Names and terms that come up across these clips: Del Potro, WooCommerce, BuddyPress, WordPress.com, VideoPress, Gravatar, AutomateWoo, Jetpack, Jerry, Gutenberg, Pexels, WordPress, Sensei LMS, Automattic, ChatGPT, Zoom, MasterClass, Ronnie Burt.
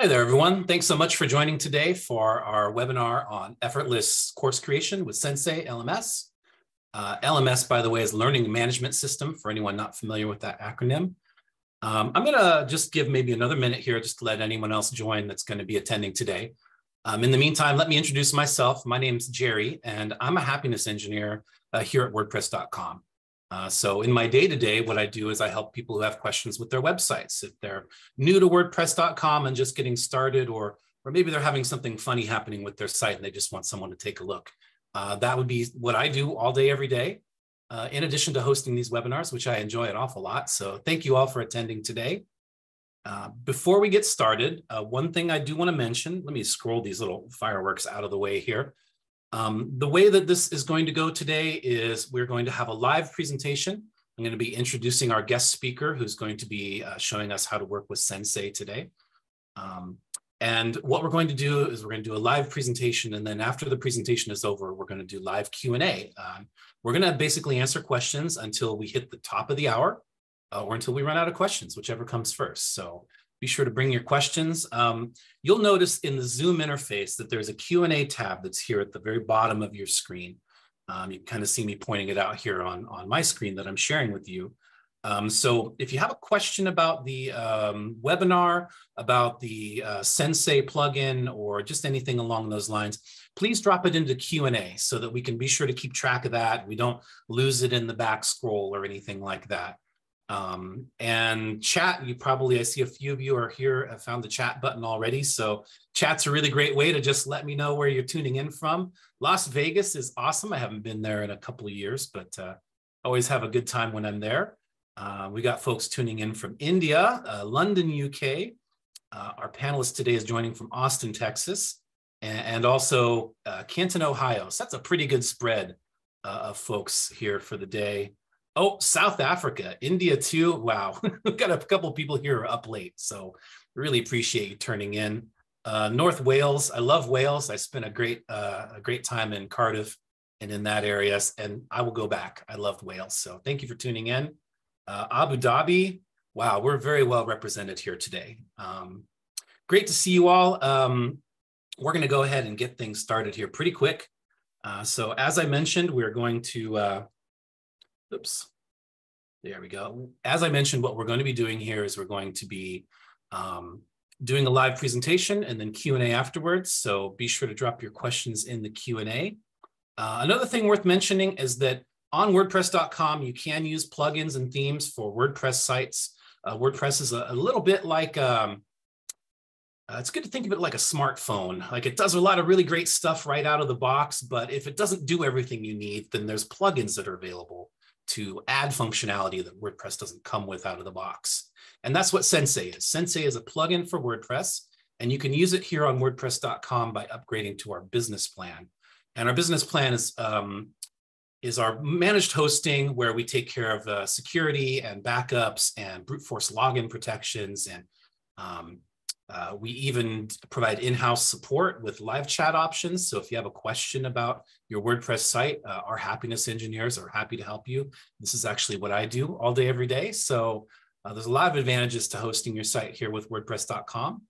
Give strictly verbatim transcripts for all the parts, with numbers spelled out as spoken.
Hi there, everyone. Thanks so much for joining today for our webinar on effortless course creation with Sensei L M S. Uh, L M S, by the way, is Learning Management System, for anyone not familiar with that acronym. Um, I'm going to just give maybe another minute here just to let anyone else join that's going to be attending today. Um, in the meantime, let me introduce myself. My name's Jerry, and I'm a happiness engineer uh, here at WordPress dot com. Uh, so in my day-to-day, what I do is I help people who have questions with their websites. If they're new to WordPress dot com and just getting started, or, or maybe they're having something funny happening with their site and they just want someone to take a look. Uh, that would be what I do all day, every day, uh, in addition to hosting these webinars, which I enjoy an awful lot. So thank you all for attending today. Uh, before we get started, uh, one thing I do want to mention, let me scroll these little fireworks out of the way here. Um, the way that this is going to go today is we're going to have a live presentation. I'm going to be introducing our guest speaker who's going to be uh, showing us how to work with Sensei today. Um, and what we're going to do is we're going to do a live presentation. And then after the presentation is over, we're going to do live Q and A. Um, we're going to basically answer questions until we hit the top of the hour uh, or until we run out of questions, whichever comes first. So be sure to bring your questions. Um, you'll notice in the Zoom interface that there's a Q and A tab that's here at the very bottom of your screen. Um, you can kind of see me pointing it out here on, on my screen that I'm sharing with you. Um, so if you have a question about the um, webinar, about the uh, Sensei plugin, or just anything along those lines, please drop it into Q and A so that we can be sure to keep track of that. We don't lose it in the back scroll or anything like that. Um, and chat, you probably, I see a few of you are here, have found the chat button already. So chat's a really great way to just let me know where you're tuning in from. Las Vegas is awesome. I haven't been there in a couple of years, but uh, always have a good time when I'm there. Uh, we got folks tuning in from India, uh, London, U K. Uh, our panelist today is joining from Austin, Texas, and, and also uh, Canton, Ohio. So that's a pretty good spread uh, of folks here for the day. Oh, South Africa, India too. Wow, we've got a couple people here up late. So really appreciate you turning in. Uh, North Wales, I love Wales. I spent a great, uh, a great time in Cardiff and in that area, and I will go back. I loved Wales. So thank you for tuning in. Uh, Abu Dhabi, wow, we're very well represented here today. Um, great to see you all. Um, we're gonna go ahead and get things started here pretty quick. Uh, so as I mentioned, we're going to, uh, oops, there we go. As I mentioned, what we're going to be doing here is we're going to be um, doing a live presentation and then Q and A afterwards. So be sure to drop your questions in the Q and A. Uh, another thing worth mentioning is that on WordPress dot com, you can use plugins and themes for WordPress sites. Uh, WordPress is a, a little bit like, um, uh, it's good to think of it like a smartphone. Like it does a lot of really great stuff right out of the box, but if it doesn't do everything you need, then there's plugins that are available to add functionality that WordPress doesn't come with out of the box. And that's what Sensei is. Sensei is a plugin for WordPress, and you can use it here on WordPress dot com by upgrading to our business plan. And our business plan is, um, is our managed hosting where we take care of uh, security and backups and brute force login protections. And um, uh, we even provide in-house support with live chat options. So if you have a question about your WordPress site, uh, our happiness engineers are happy to help you. This is actually what I do all day, every day. So uh, there's a lot of advantages to hosting your site here with WordPress dot com.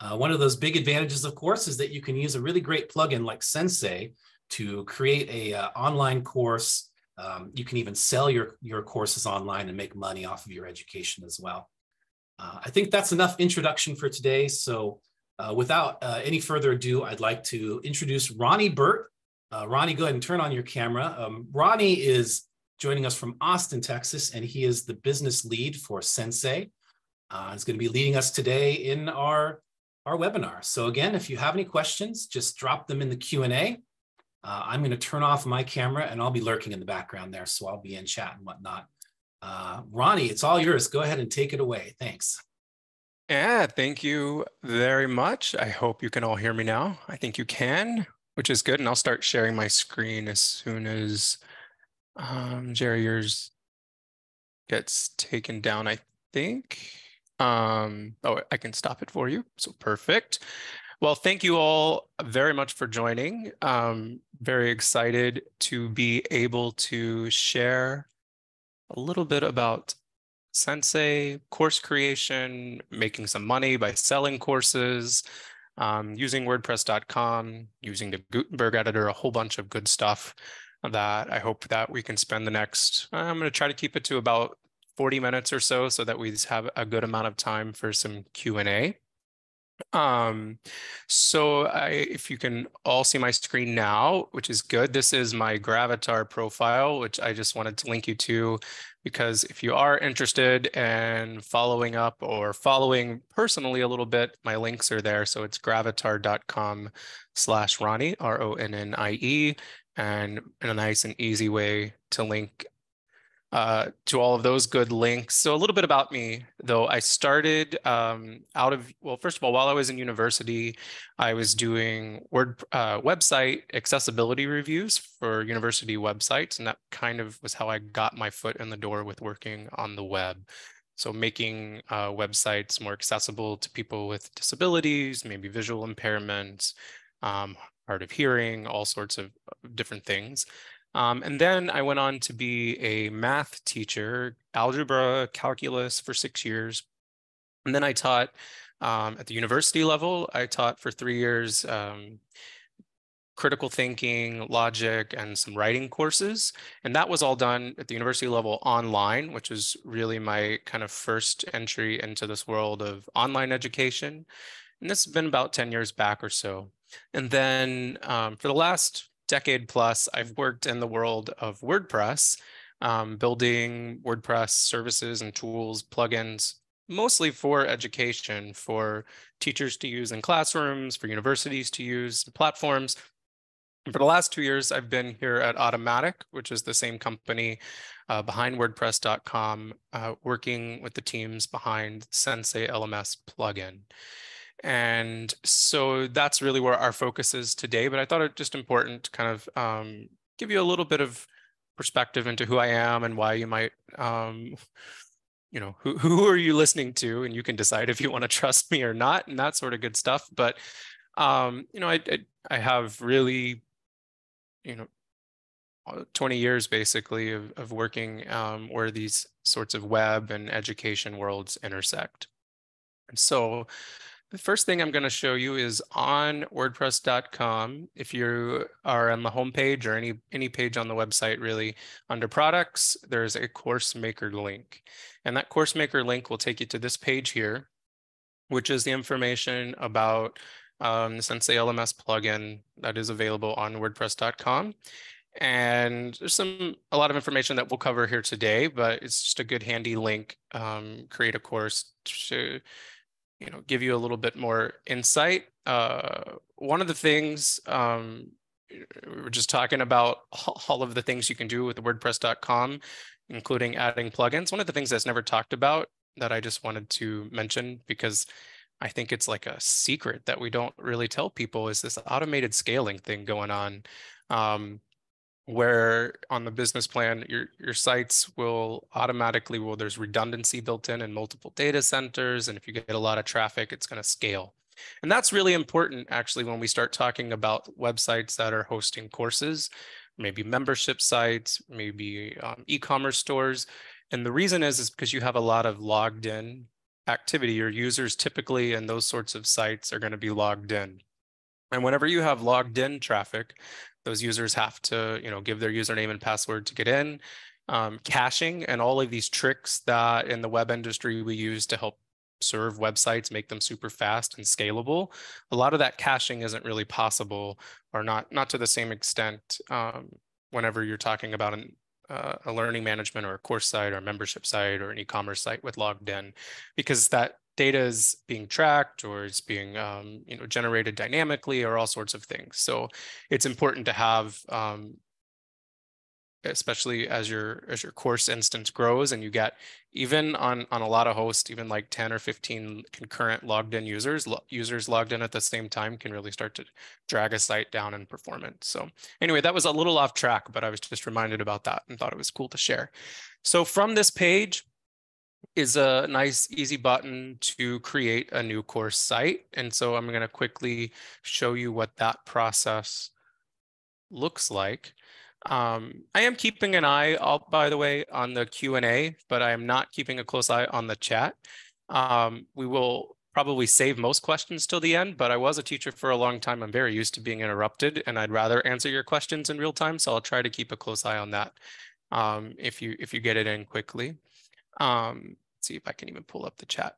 Uh, one of those big advantages, of course, is that you can use a really great plugin like Sensei to create a uh, online course. Um, you can even sell your, your courses online and make money off of your education as well. Uh, I think that's enough introduction for today. So uh, without uh, any further ado, I'd like to introduce Ronnie Burt. Uh, Ronnie, go ahead and turn on your camera. Um, Ronnie is joining us from Austin, Texas, and he is the business lead for Sensei. Uh, he's going to be leading us today in our, our webinar. So again, if you have any questions, just drop them in the Q and A. Uh, I'm going to turn off my camera and I'll be lurking in the background there. So I'll be in chat and whatnot. Uh, Ronnie, it's all yours. Go ahead and take it away. Thanks. Yeah, thank you very much. I hope you can all hear me now. I think you can, which is good. And I'll start sharing my screen as soon as um, Jerry, yours gets taken down, I think. Um, oh, I can stop it for you. So perfect. Well, thank you all very much for joining. Um, very excited to be able to share a little bit about Sensei, course creation, making some money by selling courses, um, using WordPress dot com, using the Gutenberg editor, a whole bunch of good stuff that I hope that we can spend the next, I'm going to try to keep it to about forty minutes or so, so that we have a good amount of time for some Q and A. Um, so I, if you can all see my screen now, which is good, this is my Gravatar profile, which I just wanted to link you to, because if you are interested in following up or following personally a little bit, my links are there. So it's gravatar dot com slash Ronnie, R O N N I E, and in a nice and easy way to link Uh, to all of those good links. So a little bit about me, though. I started um, out of, well, first of all, while I was in university, I was doing Word uh, website accessibility reviews for university websites. And that kind of was how I got my foot in the door with working on the web. So making uh, websites more accessible to people with disabilities, maybe visual impairments, um, hard of hearing, all sorts of different things. Um, and then I went on to be a math teacher, algebra, calculus for six years. And then I taught um, at the university level. I taught for three years um, critical thinking, logic, and some writing courses. And that was all done at the university level online, which was really my kind of first entry into this world of online education. And this has been about ten years back or so. And then um, for the last decade plus, I've worked in the world of WordPress, um, building WordPress services and tools, plugins, mostly for education, for teachers to use in classrooms, for universities to use, platforms. And for the last two years, I've been here at Automatic, which is the same company uh, behind WordPress dot com, uh, working with the teams behind Sensei L M S plugin. And so that's really where our focus is today. But I thought it just important to kind of um, give you a little bit of perspective into who I am and why you might, um, you know, who, who are you listening to? And you can decide if you want to trust me or not, and that sort of good stuff. But, um, you know, I, I, I have really, you know, twenty years basically of, of working um, where these sorts of web and education worlds intersect. And so the first thing I'm going to show you is on WordPress dot com. If you are on the homepage or any, any page on the website, really, under products, there's a course maker link. And that course maker link will take you to this page here, which is the information about um, the Sensei L M S plugin that is available on WordPress dot com. And there's some a lot of information that we'll cover here today, but it's just a good handy link. Um, create a course to, you know, give you a little bit more insight. Uh, one of the things, um, we were just talking about all of the things you can do with WordPress dot com, including adding plugins. One of the things that's never talked about that I just wanted to mention, because I think it's like a secret that we don't really tell people, is this automated scaling thing going on, um, where on the business plan, your, your sites will automatically, well, there's redundancy built in in multiple data centers. And if you get a lot of traffic, it's going to scale. And that's really important, actually, when we start talking about websites that are hosting courses, maybe membership sites, maybe um, e-commerce stores. And the reason is, is because you have a lot of logged in activity. Your users typically in those sorts of sites are going to be logged in. And whenever you have logged in traffic, those users have to, you know, give their username and password to get in, um, caching, and all of these tricks that in the web industry we use to help serve websites, make them super fast and scalable. A lot of that caching isn't really possible, or not, not to the same extent um, whenever you're talking about an, uh, a learning management or a course site or a membership site or an e-commerce site with logged in, because that data is being tracked, or it's being um, you know, generated dynamically, or all sorts of things. So it's important to have, um, especially as your as your course instance grows, and you get, even on on a lot of hosts, even like ten or fifteen concurrent logged in users, lo users logged in at the same time can really start to drag a site down in performance. So anyway, that was a little off track, but I was just reminded about that and thought it was cool to share. So from this page is a nice easy button to create a new course site. And so I'm going to quickly show you what that process looks like. Um, I am keeping an eye out, by the way, on the Q and A, but I am not keeping a close eye on the chat. Um, we will probably save most questions till the end, but I was a teacher for a long time. I'm very used to being interrupted, and I'd rather answer your questions in real time. So I'll try to keep a close eye on that um, if you if you get it in quickly. Um, let's see if I can even pull up the chat.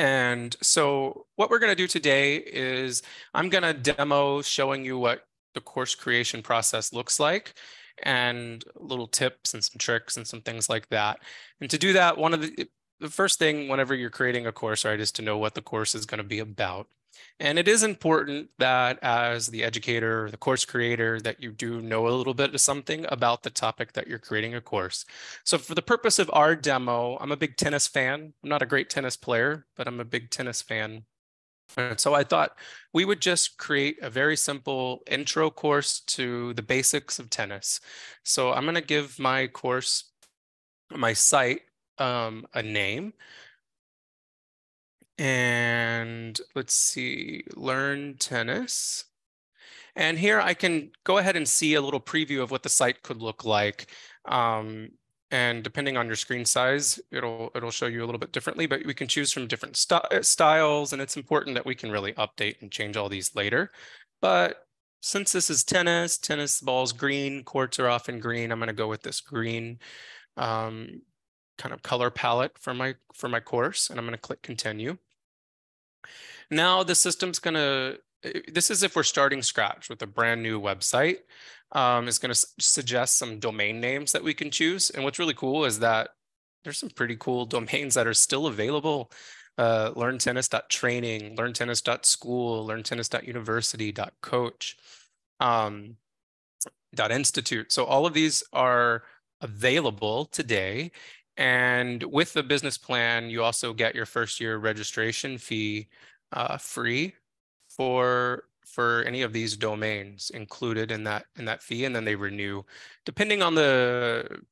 And so what we're going to do today is I'm going to demo showing you what the course creation process looks like, and little tips and some tricks and some things like that. And to do that, one of the, the first thing whenever you're creating a course, right, is to know what the course is going to be about. And it is important that as the educator, the course creator, that you do know a little bit of something about the topic that you're creating a course. So for the purpose of our demo, I'm a big tennis fan. I'm not a great tennis player, but I'm a big tennis fan. And so I thought we would just create a very simple intro course to the basics of tennis. So I'm going to give my course, my site, um, a name. And let's see, learn tennis. And here I can go ahead and see a little preview of what the site could look like. Um, And depending on your screen size, it'll it'll show you a little bit differently, but we can choose from different st styles. And it's important that we can really update and change all these later. But since this is tennis, tennis balls green, courts are often green. I'm going to go with this green um, kind of color palette for my for my course, and I'm going to click continue. Now the system's going to. This is if we're starting scratch with a brand new website. Um, it's going to suggest some domain names that we can choose. And what's really cool is that there's some pretty cool domains that are still available. Uh, learn tennis dot training, learn tennis dot school, learn tennis dot university, .coach, um, .institute. So all of these are available today. And with the business plan, you also get your first year registration fee uh, free. For, for any of these domains included in that in that fee, and then they renew depending on the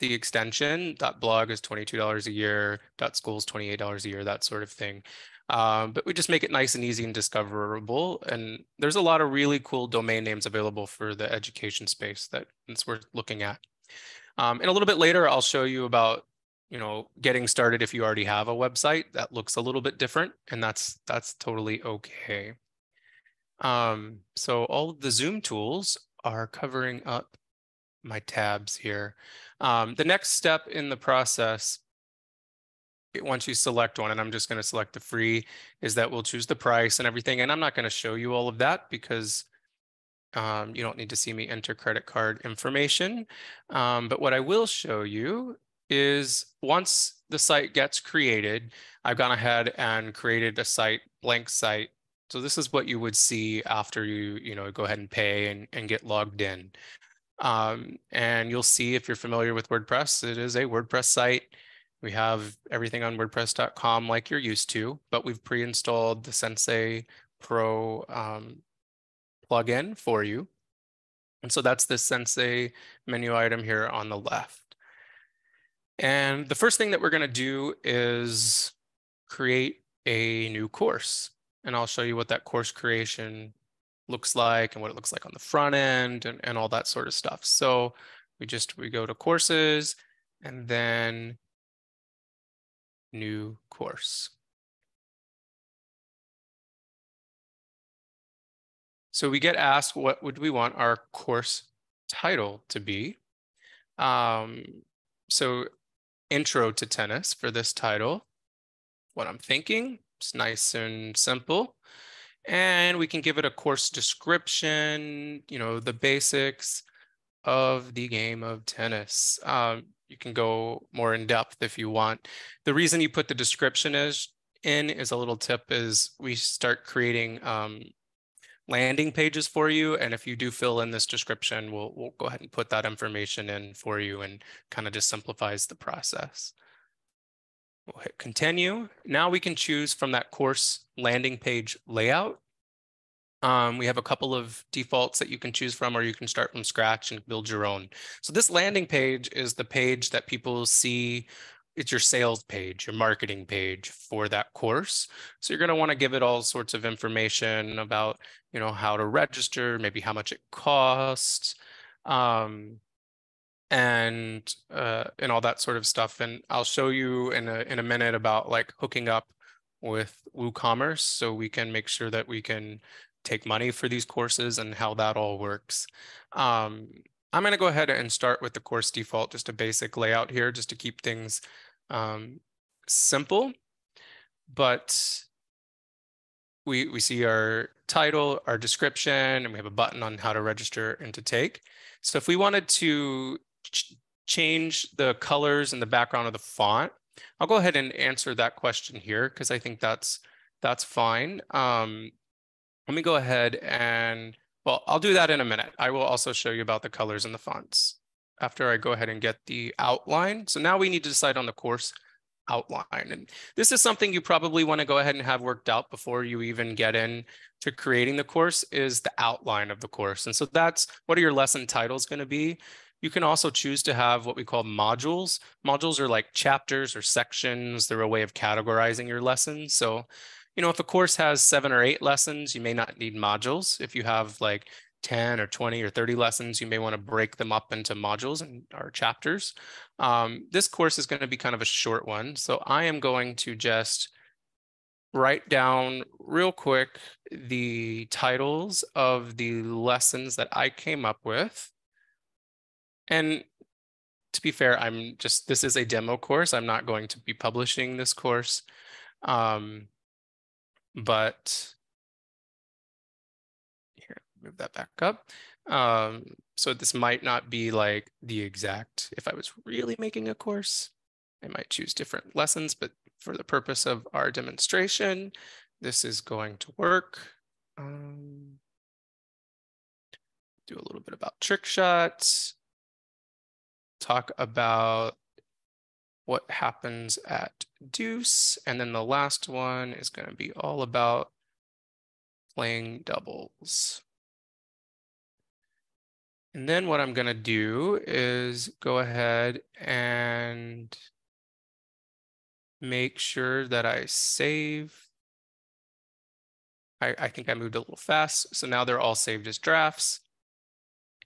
the extension. .blog is twenty-two dollars a year, .school is twenty-eight dollars a year, that sort of thing. Um, but we just make it nice and easy and discoverable. And there's a lot of really cool domain names available for the education space that it's worth looking at. Um, and a little bit later, I'll show you about, you know, getting started if you already have a website that looks a little bit different, and that's that's totally okay. Um, so all of the Zoom tools are covering up my tabs here. Um, the next step in the process, once you select one, and I'm just going to select the free, is that we'll choose the price and everything. And I'm not going to show you all of that because um, you don't need to see me enter credit card information. Um, but what I will show you is once the site gets created, I've gone ahead and created a site, blank site. So this is what you would see after you, you know, go ahead and pay and, and get logged in. Um, and you'll see, if you're familiar with WordPress, it is a WordPress site. We have everything on WordPress dot com like you're used to, but we've pre-installed the Sensei Pro um, plugin for you. And so that's the Sensei menu item here on the left. And the first thing that we're going to do is create a new course. And I'll show you what that course creation looks like and what it looks like on the front end and, and all that sort of stuff. So we just, we go to courses and then new course. So we get asked, what would we want our course title to be? Um, so intro to tennis for this title, what I'm thinking. It's nice and simple, and we can give it a course description, you know, the basics of the game of tennis. Um, you can go more in depth if you want. The reason you put the description is in is a little tip is we start creating um, landing pages for you. And if you do fill in this description, we'll, we'll go ahead and put that information in for you, and kind of just simplifies the process. We'll hit continue. Now we can choose from that course landing page layout. Um, we have a couple of defaults that you can choose from, or you can start from scratch and build your own. So this landing page is the page that people see. It's your sales page, your marketing page for that course. So you're going to want to give it all sorts of information about, you know, how to register, maybe how much it costs, um, and uh, and all that sort of stuff. And I'll show you in a in a minute about like hooking up with WooCommerce so we can make sure that we can take money for these courses and how that all works. Um, I'm going to go ahead and start with the course default, just a basic layout here, just to keep things um, simple. But we we see our title, our description, and we have a button on how to register and to take. So if we wanted to ch change the colors and the background of the font, I'll go ahead and answer that question here because I think that's that's fine. Um, let me go ahead and, well, I'll do that in a minute. I will also show you about the colors and the fonts after I go ahead and get the outline. So now we need to decide on the course outline. And this is something you probably want to go ahead and have worked out before you even get in to creating the course, is the outline of the course. And so that's, what are your lesson titles going to be? You can also choose to have what we call modules. Modules are like chapters or sections. They're a way of categorizing your lessons. So, you know, if a course has seven or eight lessons, you may not need modules. If you have like ten or twenty or thirty lessons, you may want to break them up into modules and or chapters. Um, this course is going to be kind of a short one. So I am going to just write down real quick the titles of the lessons that I came up with. And to be fair, I'm just, this is a demo course. I'm not going to be publishing this course. Um, but here, move that back up. Um, so this might not be like the exact, if I was really making a course, I might choose different lessons, but for the purpose of our demonstration, this is going to work. Um, do a little bit about trick shots. Talk about what happens at deuce. And then the last one is going to be all about playing doubles. And then what I'm going to do is go ahead and make sure that I save. I, I think I moved a little fast. So now they're all saved as drafts.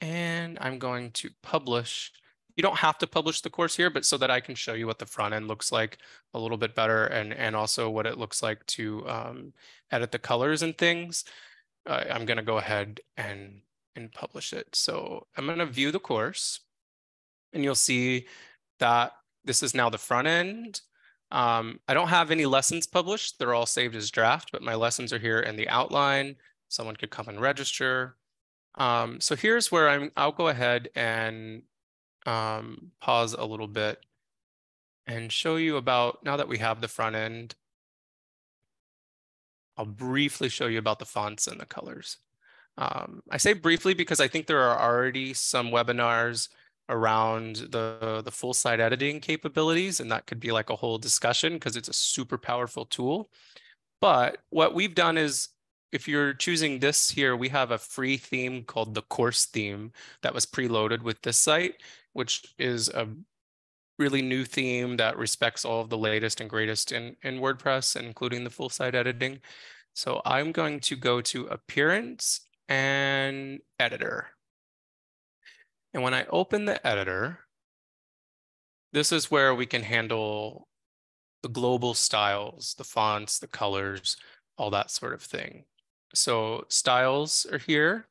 And I'm going to publish. You don't have to publish the course here, but so that I can show you what the front end looks like a little bit better, and, and also what it looks like to um, edit the colors and things, uh, I'm going to go ahead and, and publish it. So I'm going to view the course, and you'll see that this is now the front end. Um, I don't have any lessons published. They're all saved as draft, but my lessons are here in the outline. Someone could come and register. Um, so here's where I'm, I'll go ahead and Um, pause a little bit and show you about, now that we have the front end, I'll briefly show you about the fonts and the colors. Um, I say briefly because I think there are already some webinars around the, the full site editing capabilities, and that could be like a whole discussion because it's a super powerful tool. But what we've done is, if you're choosing this here, we have a free theme called the course theme that was preloaded with this site, which is a really new theme that respects all of the latest and greatest in, in WordPress, including the full site editing. So I'm going to go to Appearance and Editor. And when I open the editor, this is where we can handle the global styles, the fonts, the colors, all that sort of thing. So styles are here.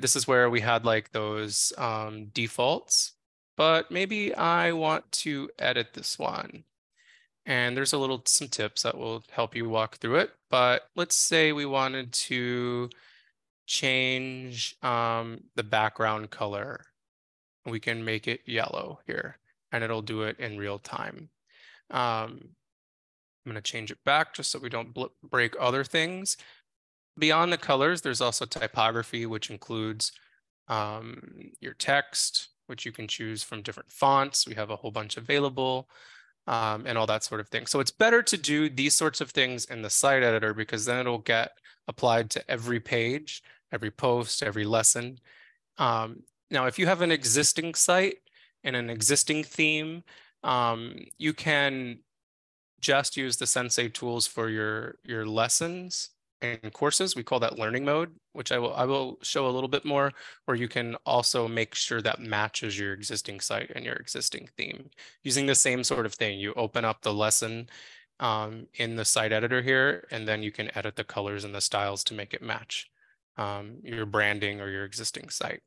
This is where we had like those um, defaults, but maybe I want to edit this one. And there's a little, some tips that will help you walk through it. But let's say we wanted to change um, the background color. We can make it yellow here, and it'll do it in real time. Um, I'm going to change it back just so we don't break other things. Beyond the colors, there's also typography, which includes um, your text, which you can choose from different fonts. We have a whole bunch available um, and all that sort of thing. So it's better to do these sorts of things in the site editor because then it'll get applied to every page, every post, every lesson. Um, now, if you have an existing site and an existing theme, um, you can just use the Sensei tools for your, your lessons in courses. We call that learning mode, which I will I will show a little bit more, where you can also make sure that matches your existing site and your existing theme using the same sort of thing. You open up the lesson um, in the site editor here, and then you can edit the colors and the styles to make it match um, your branding or your existing site.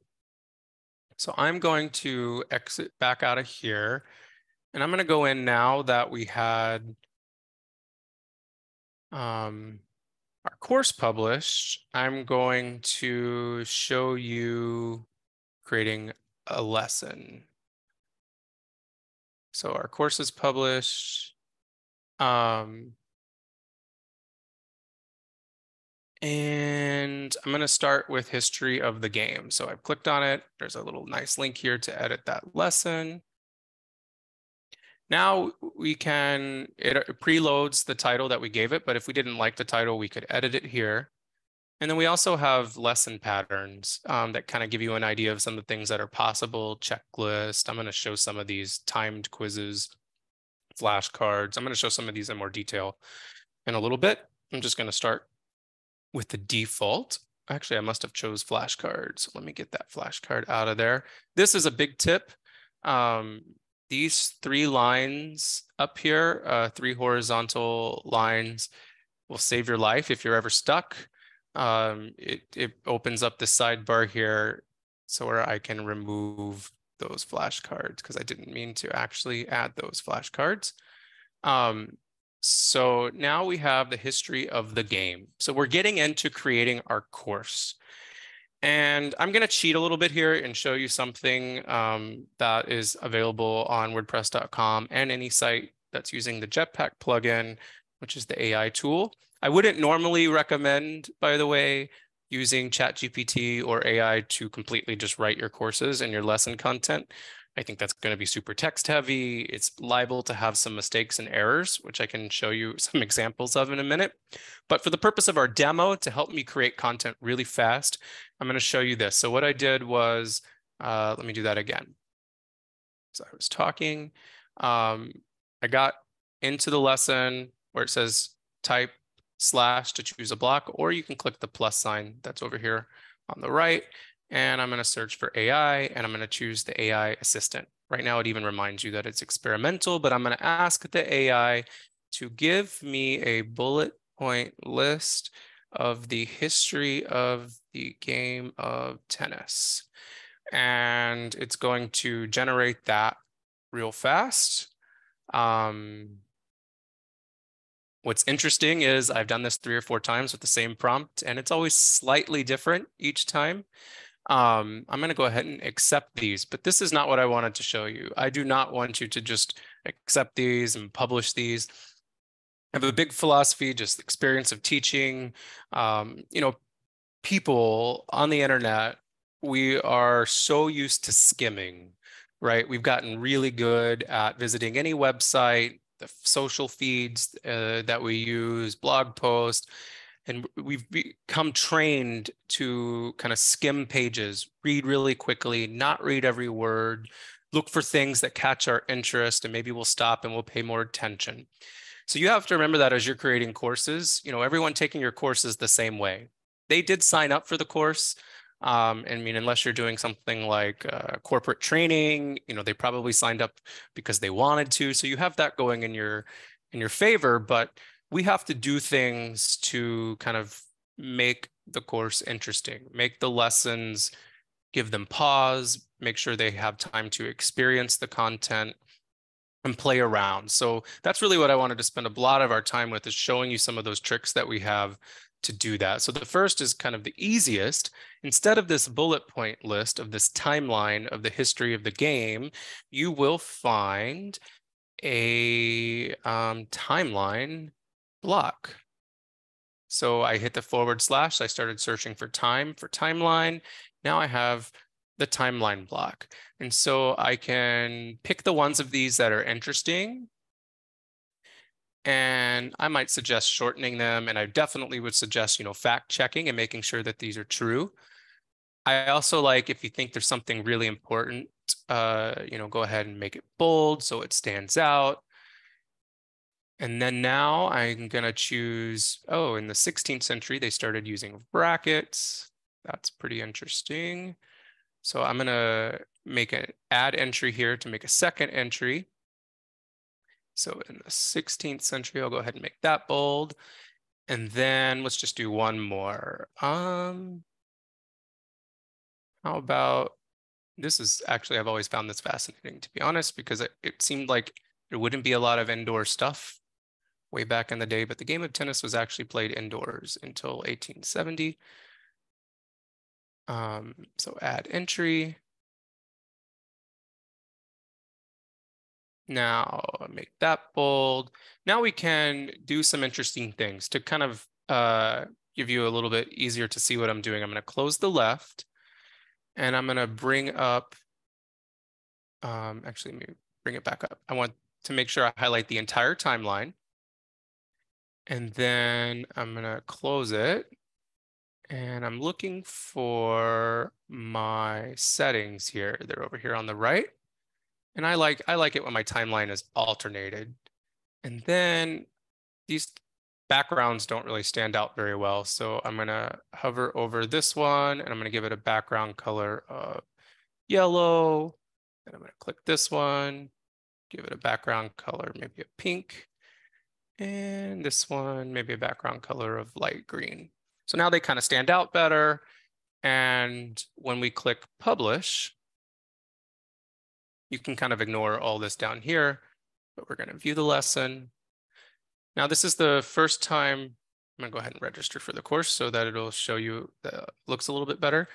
So I'm going to exit back out of here, and I'm going to go in now that we had um, our course published. I'm going to show you creating a lesson. So our course is published. Um, And I'm going to start with history of the game. So I've clicked on it. There's a little nice link here to edit that lesson. Now we can, it preloads the title that we gave it, but if we didn't like the title, we could edit it here. And then we also have lesson patterns um, that kind of give you an idea of some of the things that are possible, checklist. I'm going to show some of these timed quizzes, flashcards. I'm going to show some of these in more detail in a little bit. I'm just going to start with the default. Actually, I must have chose flashcards. Let me get that flashcard out of there. This is a big tip. Um, these three lines up here, uh, three horizontal lines, will save your life if you're ever stuck. Um, it, it opens up the sidebar here so where I can remove those flashcards because I didn't mean to actually add those flashcards. Um, So now we have the history of the game. So we're getting into creating our course. And I'm going to cheat a little bit here and show you something um, that is available on WordPress dot com and any site that's using the Jetpack plugin, which is the A I tool. I wouldn't normally recommend, by the way, using ChatGPT or A I to completely just write your courses and your lesson content. I think that's going to be super text heavy. It's liable to have some mistakes and errors, which I can show you some examples of in a minute. But for the purpose of our demo, to help me create content really fast, I'm going to show you this. So what I did was, uh, let me do that again. So I was talking, um, I got into the lesson where it says type slash to choose a block, or you can click the plus sign that's over here on the right. And I'm going to search for A I, and I'm going to choose the A I assistant. Right now, it even reminds you that it's experimental, but I'm going to ask the A I to give me a bullet point list of the history of the game of tennis. And it's going to generate that real fast. Um, What's interesting is I've done this three or four times with the same prompt, and it's always slightly different each time. Um, I'm going to go ahead and accept these, but this is not what I wanted to show you. I do not want you to just accept these and publish these. I have a big philosophy, just experience of teaching. Um, you know, people on the internet, we are so used to skimming, right? We've gotten really good at visiting any website, the social feeds uh, that we use, blog posts. And we've become trained to kind of skim pages, read really quickly, not read every word, look for things that catch our interest, and maybe we'll stop and we'll pay more attention. So you have to remember that as you're creating courses, you know, everyone taking your courses the same way. They did sign up for the course. Um, I mean, unless you're doing something like uh, corporate training, you know, they probably signed up because they wanted to. So you have that going in your in your favor, but we have to do things to kind of make the course interesting, make the lessons, give them pause, make sure they have time to experience the content and play around. So that's really what I wanted to spend a lot of our time with, is showing you some of those tricks that we have to do that. So the first is kind of the easiest. Instead of this bullet point list of this timeline of the history of the game, you will find a um, timeline block. So I hit the forward slash, I started searching for time, for timeline. Now I have the timeline block. And so I can pick the ones of these that are interesting. And I might suggest shortening them. And I definitely would suggest, you know, fact checking and making sure that these are true. I also like, if you think there's something really important, uh, you know, go ahead and make it bold so it stands out. And then now I'm going to choose, oh, in the sixteenth century, they started using brackets. That's pretty interesting. So I'm going to make an add entry here to make a second entry. So in the sixteenth century, I'll go ahead and make that bold. And then let's just do one more. Um, how about, this is actually, I've always found this fascinating, to be honest, because it, it seemed like there wouldn't be a lot of indoor stuff way back in the day, but the game of tennis was actually played indoors until eighteen seventy. Um, so add entry. Now make that bold. Now we can do some interesting things to kind of uh, give you a little bit easier to see what I'm doing. I'm gonna close the left and I'm gonna bring up, um, actually let me bring it back up. I want to make sure I highlight the entire timeline. And then I'm gonna close it. And I'm looking for my settings here. They're over here on the right. And I like I like it when my timeline is alternated. And then these backgrounds don't really stand out very well. So I'm gonna hover over this one and I'm gonna give it a background color of yellow. And I'm gonna click this one, give it a background color, maybe a pink. And this one, maybe a background color of light green. So now they kind of stand out better. And when we click publish, you can kind of ignore all this down here, but we're going to view the lesson. Now, this is the first time I'm going to go ahead and register for the course so that it'll show you that it looks a little bit better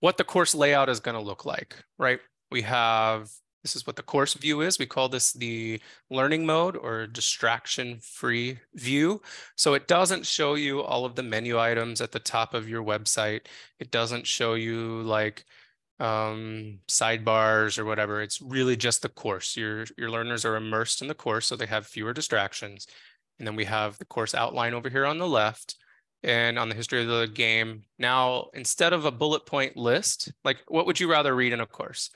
what the course layout is going to look like, right? We have, this is what the course view is. We call this the learning mode or distraction-free view. So it doesn't show you all of the menu items at the top of your website. It doesn't show you like um, sidebars or whatever. It's really just the course. Your, your learners are immersed in the course, so they have fewer distractions. And then we have the course outline over here on the left. And on the history of the game, now, instead of a bullet point list, like what would you rather read in a course?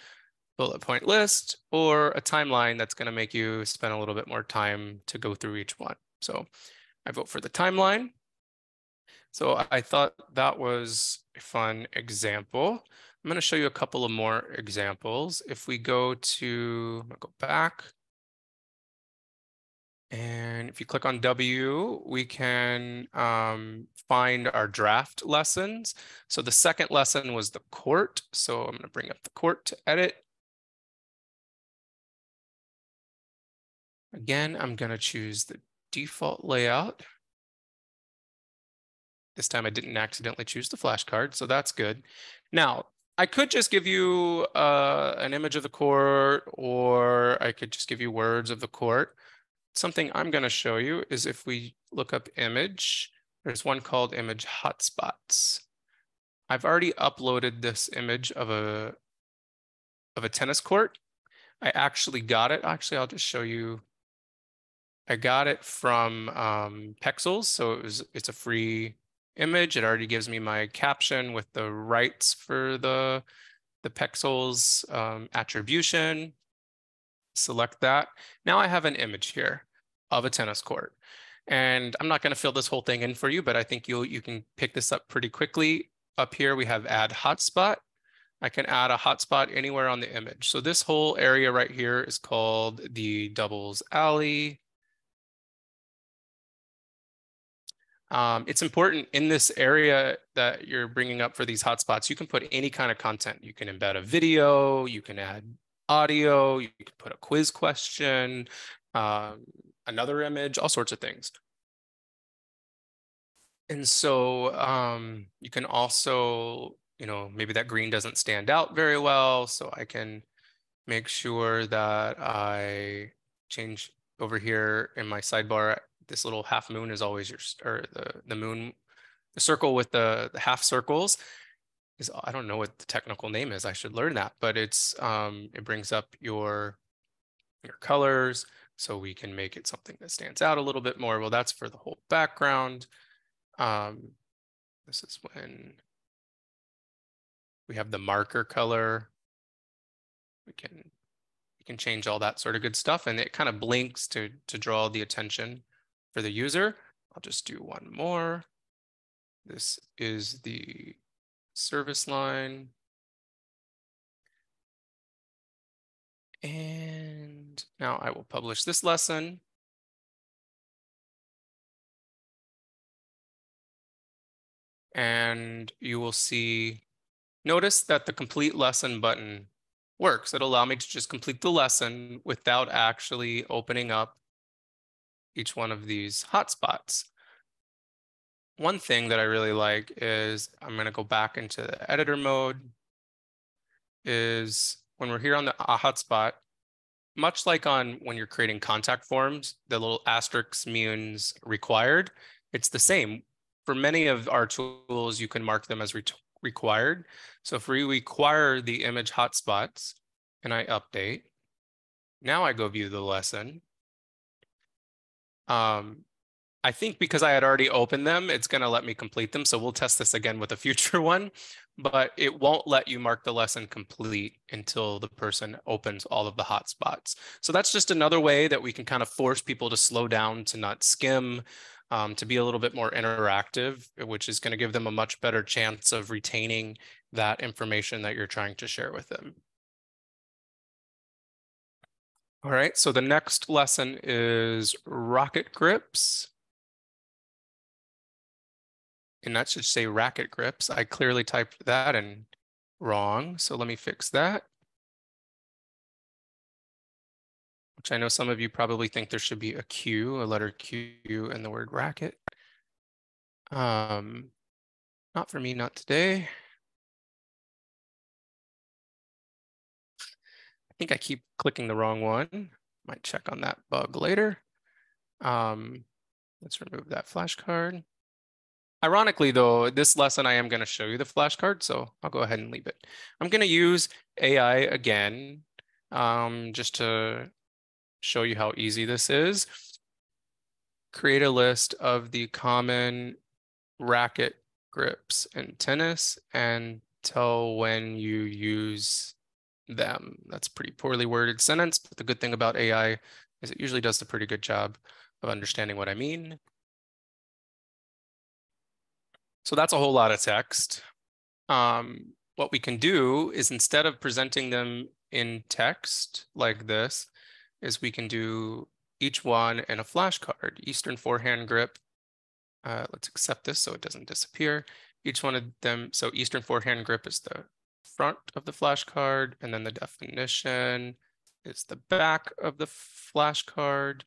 Bullet point list or a timeline that's going to make you spend a little bit more time to go through each one. So I vote for the timeline. So I thought that was a fun example. I'm going to show you a couple of more examples. If we go to, I'm going to go back. And if you click on W, we can um, find our draft lessons. So the second lesson was the court. So I'm going to bring up the court to edit. Again, I'm going to choose the default layout. This time I didn't accidentally choose the flashcard, so that's good. Now, I could just give you uh, an image of the court, or I could just give you words of the court. Something I'm going to show you is if we look up image, there's one called image hotspots. I've already uploaded this image of a, of a tennis court. I actually got it. Actually, I'll just show you. I got it from um, Pexels, so it was, it's a free image. It already gives me my caption with the rights for the, the Pexels um, attribution. Select that. Now I have an image here of a tennis court. And I'm not going to fill this whole thing in for you, but I think you'll, you can pick this up pretty quickly. Up here, we have add hotspot. I can add a hotspot anywhere on the image. So this whole area right here is called the doubles alley. Um, it's important in this area that you're bringing up for these hotspots, you can put any kind of content. You can embed a video, you can add audio, you can put a quiz question, uh, another image, all sorts of things. And so um, you can also, you know, maybe that green doesn't stand out very well, so I can make sure that I change over here in my sidebar. This little half moon is always your, or the, the moon, the circle with the, the half circles is, I don't know what the technical name is. I should learn that, but it's, um, it brings up your, your colors so we can make it something that stands out a little bit more. Well, that's for the whole background. Um, this is when we have the marker color. We can, we can change all that sort of good stuff. And it kind of blinks to, to draw the attention for the user. I'll just do one more. This is the service line. And now I will publish this lesson. And you will see, notice that the complete lesson button works. It'll allow me to just complete the lesson without actually opening up each one of these hotspots. One thing that I really like is, I'm going to go back into the editor mode, is when we're here on the hotspot, much like on when you're creating contact forms, the little asterisk means required, it's the same. For many of our tools, you can mark them as re required. So if we require the image hotspots and I update, now I go view the lesson. Um, I think because I had already opened them, it's going to let me complete them. So we'll test this again with a future one, but it won't let you mark the lesson complete until the person opens all of the hotspots. So that's just another way that we can kind of force people to slow down, to not skim, um, to be a little bit more interactive, which is going to give them a much better chance of retaining that information that you're trying to share with them. All right, so the next lesson is rocket grips. And that should say racket grips. I clearly typed that in wrong. So let me fix that. Which I know some of you probably think there should be a Q, a letter Q in the word racket. Um, not for me, not today. I think I keep clicking the wrong one. Might check on that bug later. Um, let's remove that flashcard. Ironically, though, this lesson, I am going to show you the flashcard, so I'll go ahead and leave it. I'm going to use A I again, um, just to show you how easy this is. Create a list of the common racket grips in tennis and tell when you use them. That's a pretty poorly worded sentence, but the good thing about A I is it usually does a pretty good job of understanding what I mean. So that's a whole lot of text. Um, what we can do is, instead of presenting them in text like this, is we can do each one in a flashcard. Eastern forehand grip. Uh, let's accept this so it doesn't disappear. Each one of them. So Eastern forehand grip is the front of the flashcard, and then the definition is the back of the flashcard.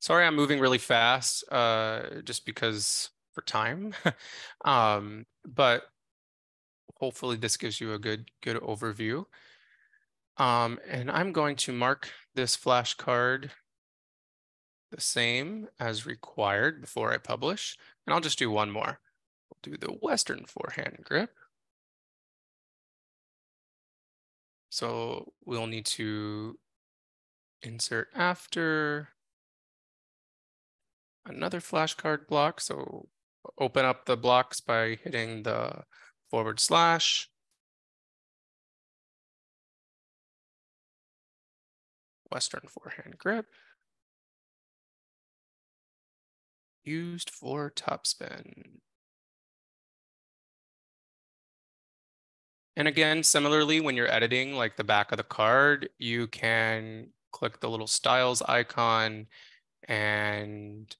Sorry, I'm moving really fast, uh, just because. For time, um, but hopefully this gives you a good good overview. Um, and I'm going to mark this flashcard the same as required before I publish. And I'll just do one more. We'll do the Western forehand grip. So we'll need to insert after another flashcard block. So open up the blocks by hitting the forward slash. Western forehand grip. Used for topspin. And again, similarly, when you're editing like the back of the card, you can click the little styles icon and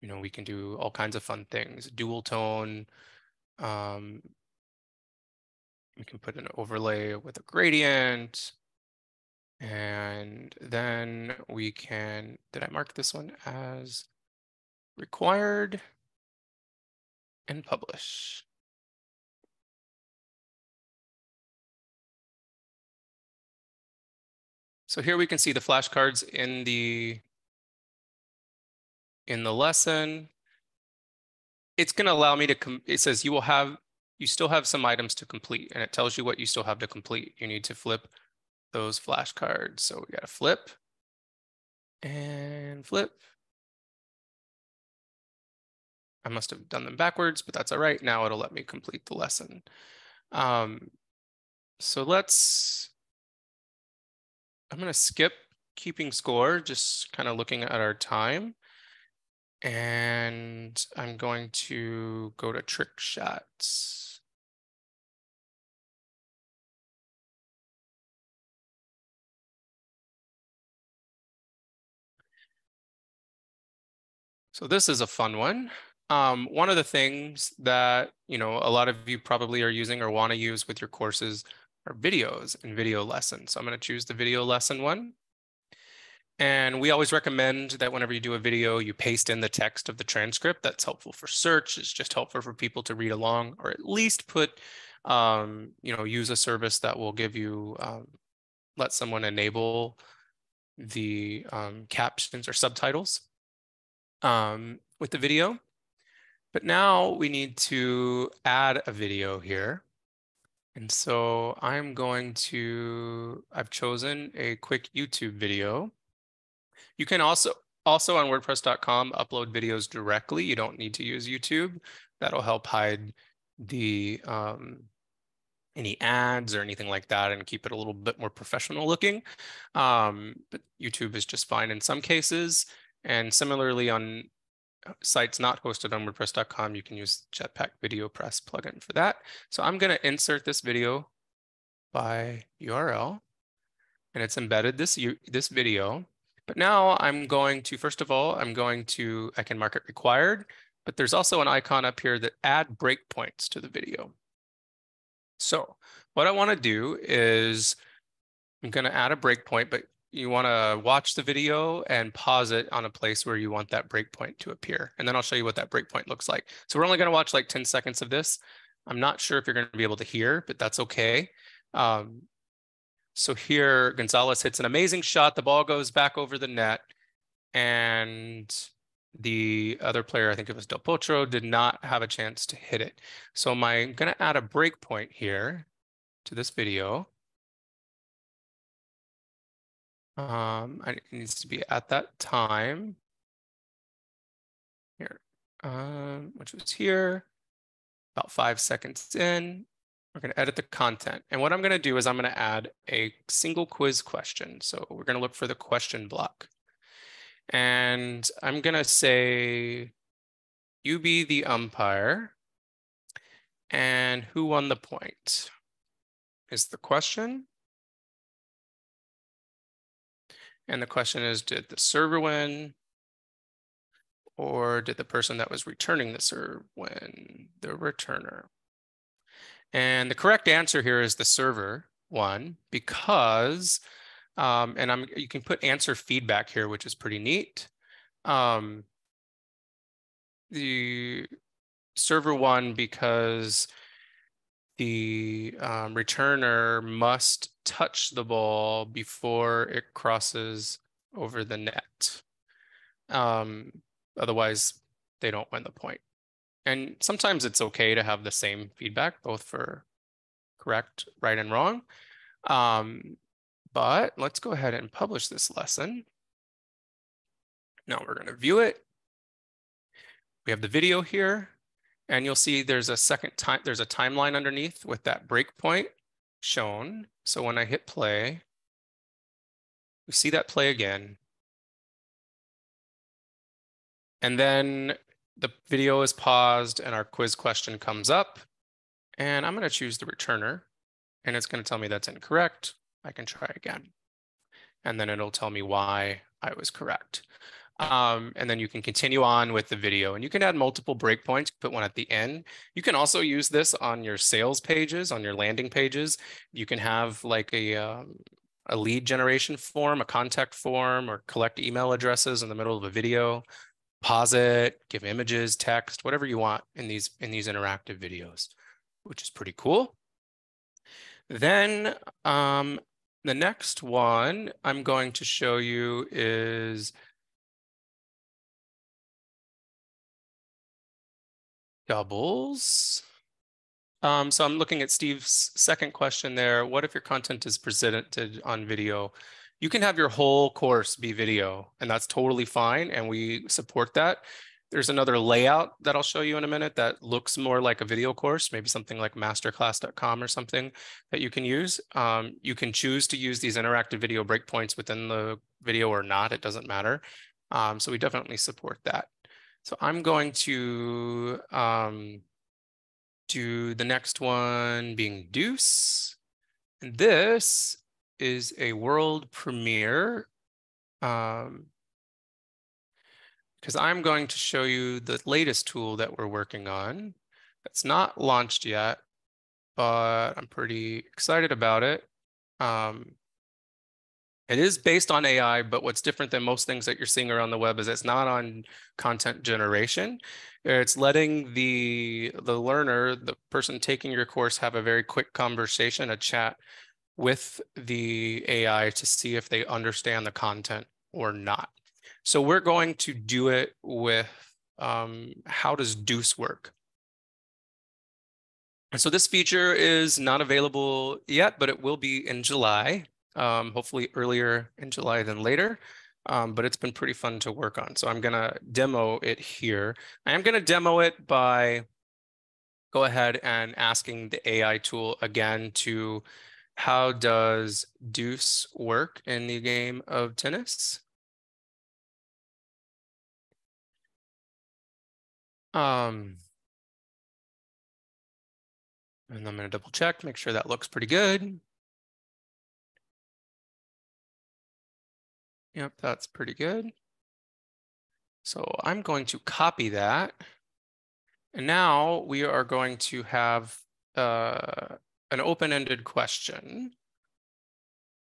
you know, we can do all kinds of fun things, dual tone. Um, we can put an overlay with a gradient. And then we can, did I mark this one as required? And publish. So here we can see the flashcards in the in the lesson. It's going to allow me to, com it says you will have, you still have some items to complete, and it tells you what you still have to complete. You need to flip those flashcards. So we got to flip and flip. I must have done them backwards, but that's all right. Now it'll let me complete the lesson. Um, so let's I'm going to skip keeping score, just kind of looking at our time. And I'm going to go to trick shots. So this is a fun one. Um, one of the things that, you know, a lot of you probably are using or want to use with your courses are videos and video lessons. So I'm going to choose the video lesson one. And we always recommend that whenever you do a video, you paste in the text of the transcript. That's helpful for search. It's just helpful for people to read along, or at least put, um, you know, use a service that will give you, um, let someone enable the um, captions or subtitles um, with the video. But now we need to add a video here. And so I'm going to, I've chosen a quick YouTube video. You can also, also on WordPress dot com upload videos directly. You don't need to use YouTube. That'll help hide the um, any ads or anything like that and keep it a little bit more professional looking. Um, but YouTube is just fine in some cases. And similarly on sites not hosted on WordPress dot com, you can use Jetpack VideoPress plugin for that. So I'm going to insert this video by U R L, and it's embedded this this video. But now I'm going to, first of all, I'm going to, I can mark it required, but there's also an icon up here that add breakpoints to the video. So what I want to do is I'm going to add a breakpoint, but you want to watch the video and pause it on a place where you want that breakpoint to appear. And then I'll show you what that breakpoint looks like. So we're only going to watch like ten seconds of this. I'm not sure if you're going to be able to hear, but that's okay. Um, so here, Gonzalez hits an amazing shot. The ball goes back over the net. And the other player, I think it was Del Potro, did not have a chance to hit it. So my, I'm going to add a breakpoint here to this video. Um, it needs to be at that time here, um, which was here, about five seconds in. We're going to edit the content. And what I'm going to do is I'm going to add a single quiz question. So we're going to look for the question block. And I'm going to say, you be the umpire. And who won the point is the question. And the question is, did the server win, or did the person that was returning the serve win, the returner? And the correct answer here is the server won, because, um, and I'm, you can put answer feedback here, which is pretty neat. Um, the server won because the um, returner must touch the ball before it crosses over the net. Um, otherwise, they don't win the point. And sometimes it's okay to have the same feedback, both for correct, right, and wrong. Um, but let's go ahead and publish this lesson. Now we're going to view it. We have the video here. And you'll see there's a second time, there's a timeline underneath with that breakpoint shown. So when I hit play, we see that play again. And then the video is paused and our quiz question comes up. And I'm going to choose the returner. And it's going to tell me that's incorrect. I can try again. And then it'll tell me why I was correct. Um, and then you can continue on with the video, and you can add multiple breakpoints, put one at the end. You can also use this on your sales pages, on your landing pages. You can have like a, um, a lead generation form, a contact form, or collect email addresses in the middle of a video, pause it, give images, text, whatever you want in these, in these interactive videos, which is pretty cool. Then um, the next one I'm going to show you is doubles. Um, so I'm looking at Steve's second question there. What if your content is presented on video? You can have your whole course be video, and that's totally fine. And we support that. There's another layout that I'll show you in a minute that looks more like a video course, maybe something like masterclass dot com or something that you can use. Um, you can choose to use these interactive video breakpoints within the video or not, it doesn't matter. Um, so we definitely support that. So I'm going to um, do the next one being Deuce. And this is a world premiere. Um, because I'm going to show you the latest tool that we're working on that's not launched yet, but I'm pretty excited about it. Um, it is based on A I, but what's different than most things that you're seeing around the web is it's not on content generation. It's letting the, the learner, the person taking your course, have a very quick conversation, a chat with the A I to see if they understand the content or not. So we're going to do it with um, how does Deuce work? And so this feature is not available yet, but it will be in July, um, hopefully earlier in July than later. Um, but it's been pretty fun to work on. So I'm going to demo it here. I am going to demo it by go ahead and asking the A I tool again to how does Deuce work in the game of tennis? Um, and I'm going to double check, make sure that looks pretty good. Yep, that's pretty good. So I'm going to copy that. And now we are going to have uh, an open-ended question.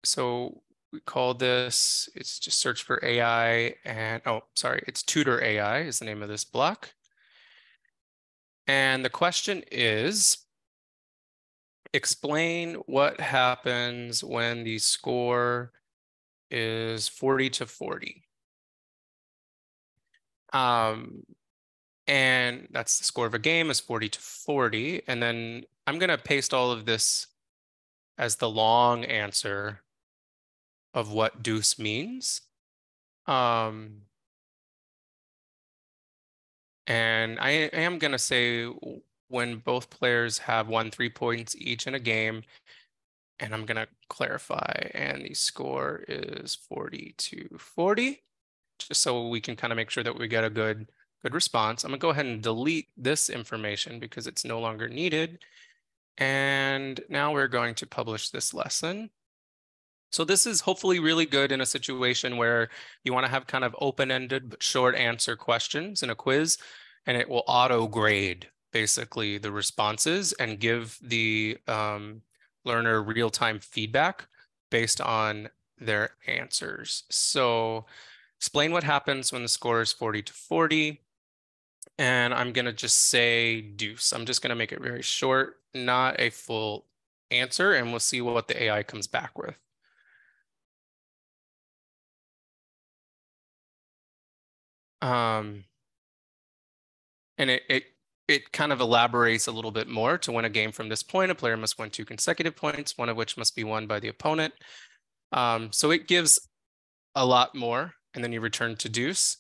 So we call this, it's just search for A I and, oh, sorry, it's Tutor A I is the name of this block. And the question is, explain what happens when the score is forty to forty. Um, and that's the score of a game is forty to forty. And then I'm going to paste all of this as the long answer of what Deuce means. Um, And I am going to say when both players have won three points each in a game, and I'm going to clarify, and the score is forty to forty, just so we can kind of make sure that we get a good, good response. I'm going to go ahead and delete this information because it's no longer needed. And now we're going to publish this lesson. So this is hopefully really good in a situation where you want to have kind of open-ended but short answer questions in a quiz, and it will auto-grade basically the responses and give the um, learner real-time feedback based on their answers. So explain what happens when the score is forty to forty, and I'm going to just say Deuce. I'm just going to make it very short, not a full answer, and we'll see what the A I comes back with. Um, and it, it, it kind of elaborates a little bit more. To win a game from this point, a player must win two consecutive points, one of which must be won by the opponent. Um, so it gives a lot more, and then you return to Deuce.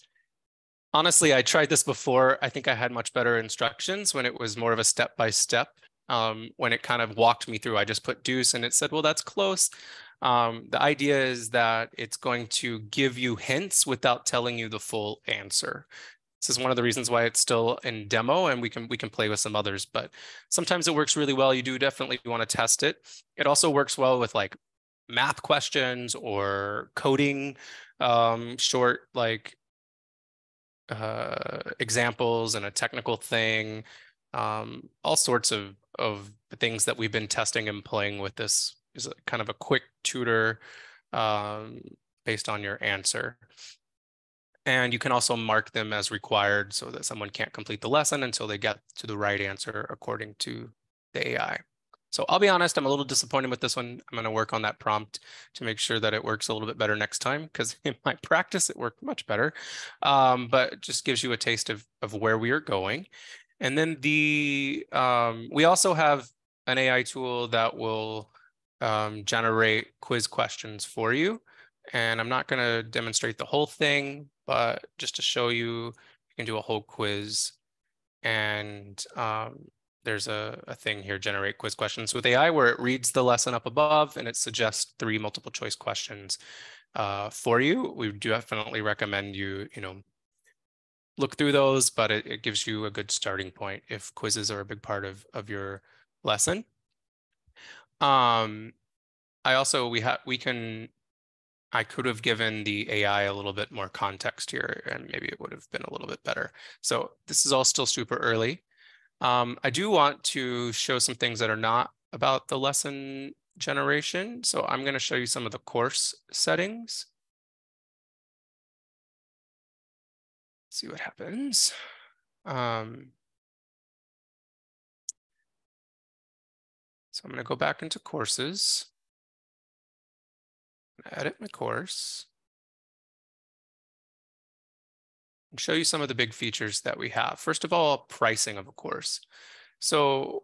Honestly, I tried this before. I think I had much better instructions when it was more of a step-by-step, um, when it kind of walked me through. I just put Deuce, and it said, well, that's close. Um, the idea is that it's going to give you hints without telling you the full answer. This is one of the reasons why it's still in demo, and we can we can play with some others, but sometimes it works really well. You do definitely want to test it. It also works well with like math questions or coding, um, short like uh, examples and a technical thing, um, all sorts of, of things that we've been testing and playing with. This is kind of a quick tutor um, based on your answer. And you can also mark them as required so that someone can't complete the lesson until they get to the right answer according to the A I. So I'll be honest, I'm a little disappointed with this one. I'm gonna work on that prompt to make sure that it works a little bit better next time, because in my practice, it worked much better, um, but it just gives you a taste of, of where we are going. And then the um, we also have an A I tool that will Um, generate quiz questions for you. And I'm not going to demonstrate the whole thing, but just to show you You can do a whole quiz. And um, there's a, a thing here, generate quiz questions with A I, where it reads the lesson up above and it suggests three multiple choice questions uh, for you. We do definitely recommend you, you know, look through those, but it, it gives you a good starting point if quizzes are a big part of, of your lesson. Um, I also, we have, we can, I could have given the A I a little bit more context here, and maybe it would have been a little bit better. So this is all still super early. Um, I do want to show some things that are not about the lesson generation. So I'm going to show you some of the course settings. See what happens. Um, so I'm going to go back into courses, edit my course, and show you some of the big features that we have. First of all, pricing of a course. So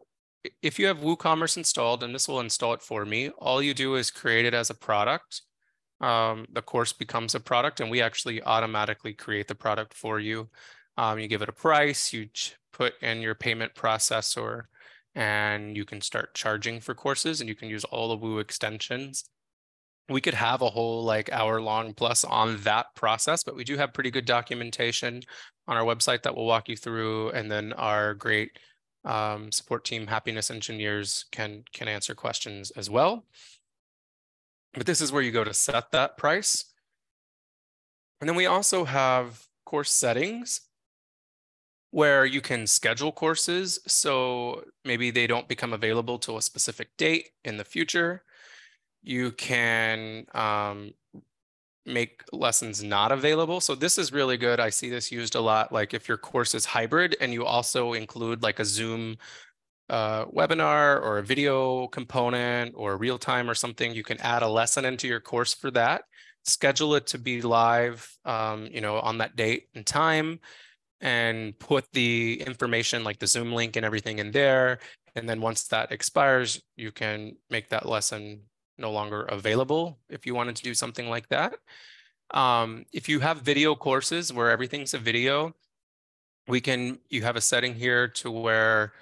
if you have WooCommerce installed, and this will install it for me, all you do is create it as a product. Um, the course becomes a product, and we actually automatically create the product for you. Um, you give it a price, you put in your payment processor, and you can start charging for courses, and you can use all the Woo extensions. We could have a whole like hour long plus on that process, but we do have pretty good documentation on our website that will walk you through, and then our great um, support team, happiness engineers, can, can answer questions as well. But this is where you go to set that price. And then we also have course settings where you can schedule courses. So maybe they don't become available till a specific date in the future. You can um, make lessons not available. So this is really good. I see this used a lot. Like if your course is hybrid and you also include like a Zoom Uh, webinar or a video component or real time or something, you can add a lesson into your course for that, schedule it to be live, um, you know, on that date and time, and put the information like the Zoom link and everything in there. And then once that expires, you can make that lesson no longer available if you wanted to do something like that. Um, if you have video courses where everything's a video, we can, you have a setting here to where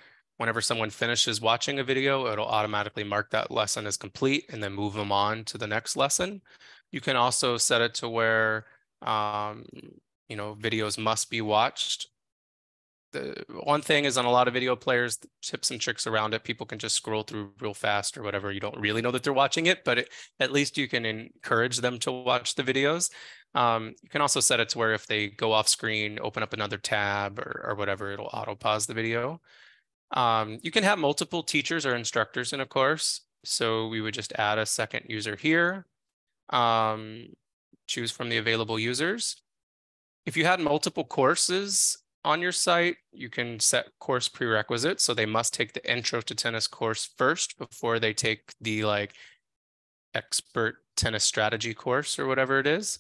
whenever someone finishes watching a video, it'll automatically mark that lesson as complete and then move them on to the next lesson. You can also set it to where, um, you know, videos must be watched. The one thing is on a lot of video players, the tips and tricks around it, people can just scroll through real fast or whatever. You don't really know that they're watching it, but it, at least you can encourage them to watch the videos. Um, you can also set it to where if they go off screen, open up another tab or, or whatever, it'll auto pause the video. Um, you can have multiple teachers or instructors in a course. So we would just add a second user here, um, choose from the available users. If you had multiple courses on your site, you can set course prerequisites. So they must take the intro to tennis course first before they take the like expert tennis strategy course or whatever it is.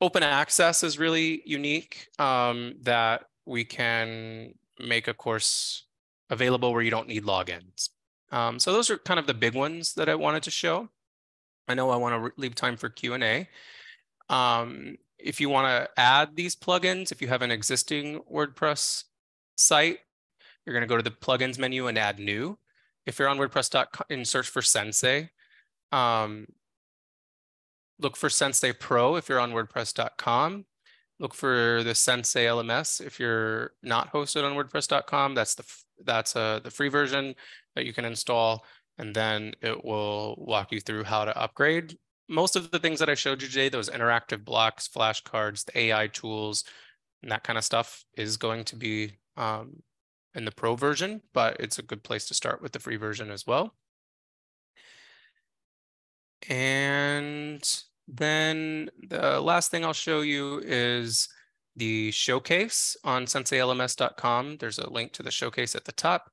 Open access is really unique, um, that we can make a course available where you don't need logins. Um, so those are kind of the big ones that I wanted to show. I know I want to leave time for Q and A. Um, if you want to add these plugins, if you have an existing WordPress site, you're going to go to the plugins menu and add new. If you're on WordPress dot com and search for Sensei, um, look for Sensei Pro if you're on WordPress dot com. Look for the Sensei L M S if you're not hosted on WordPress dot com. That's the that's uh, the free version that you can install, and then it will walk you through how to upgrade. Most of the things that I showed you today, those interactive blocks, flashcards, the A I tools, and that kind of stuff is going to be um, in the pro version, but it's a good place to start with the free version as well. And then the last thing I'll show you is the showcase on sensei L M S dot com. There's a link to the showcase at the top.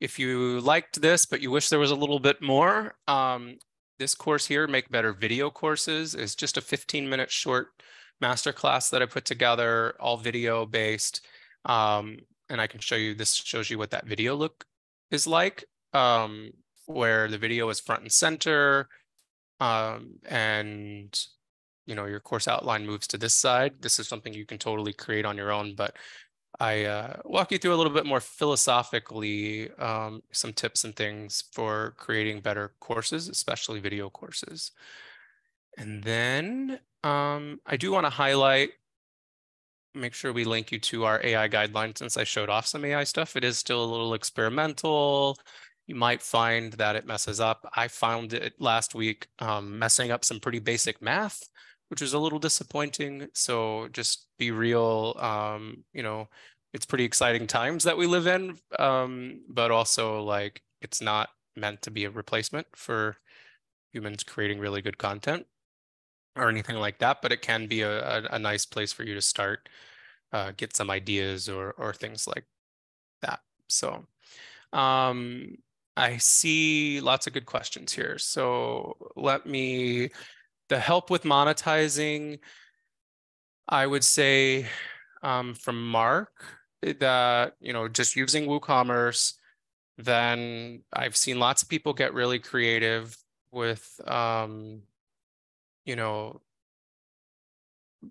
If you liked this, but you wish there was a little bit more, um, this course here, Make Better Video Courses, is just a fifteen minute short masterclass that I put together, all video based. Um, and I can show you, this shows you what that video look is like, um, where the video is front and center. Um, and you know, your course outline moves to this side. This is something you can totally create on your own, but I uh, walk you through a little bit more philosophically, um, some tips and things for creating better courses, especially video courses. And then um, I do want to highlight, make sure we link you to our A I guideline, since I showed off some A I stuff. It is still a little experimental. You might find that it messes up. I found it last week um, messing up some pretty basic math, which was a little disappointing. So just be real, um, you know, it's pretty exciting times that we live in, um, but also like it's not meant to be a replacement for humans creating really good content or anything like that, but it can be a, a, a nice place for you to start, uh, get some ideas or, or things like that. So um, I see lots of good questions here. So let me... The help with monetizing, I would say um, from Mark that, you know, just using WooCommerce, then I've seen lots of people get really creative with, um, you know,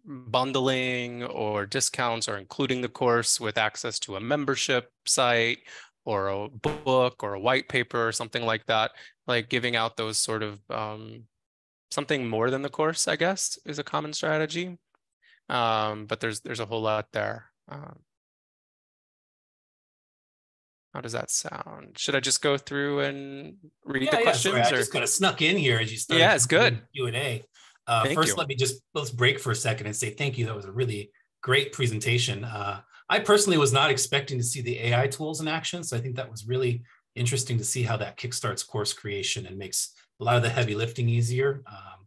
bundling or discounts or including the course with access to a membership site or a book or a white paper or something like that, like giving out those sort of, um, something more than the course, I guess, is a common strategy. Um, but there's there's a whole lot there. Um, how does that sound? Should I just go through and read yeah, the yeah, questions? Sorry, I or... just kind of snuck in here as you started. Yeah, it's good. Q and A. Uh, thank first, you. Let me just, let's break for a second and say thank you. That was a really great presentation. Uh, I personally was not expecting to see the A I tools in action. So I think that was really interesting to see how that kickstarts course creation and makes a lot of the heavy lifting easier, um,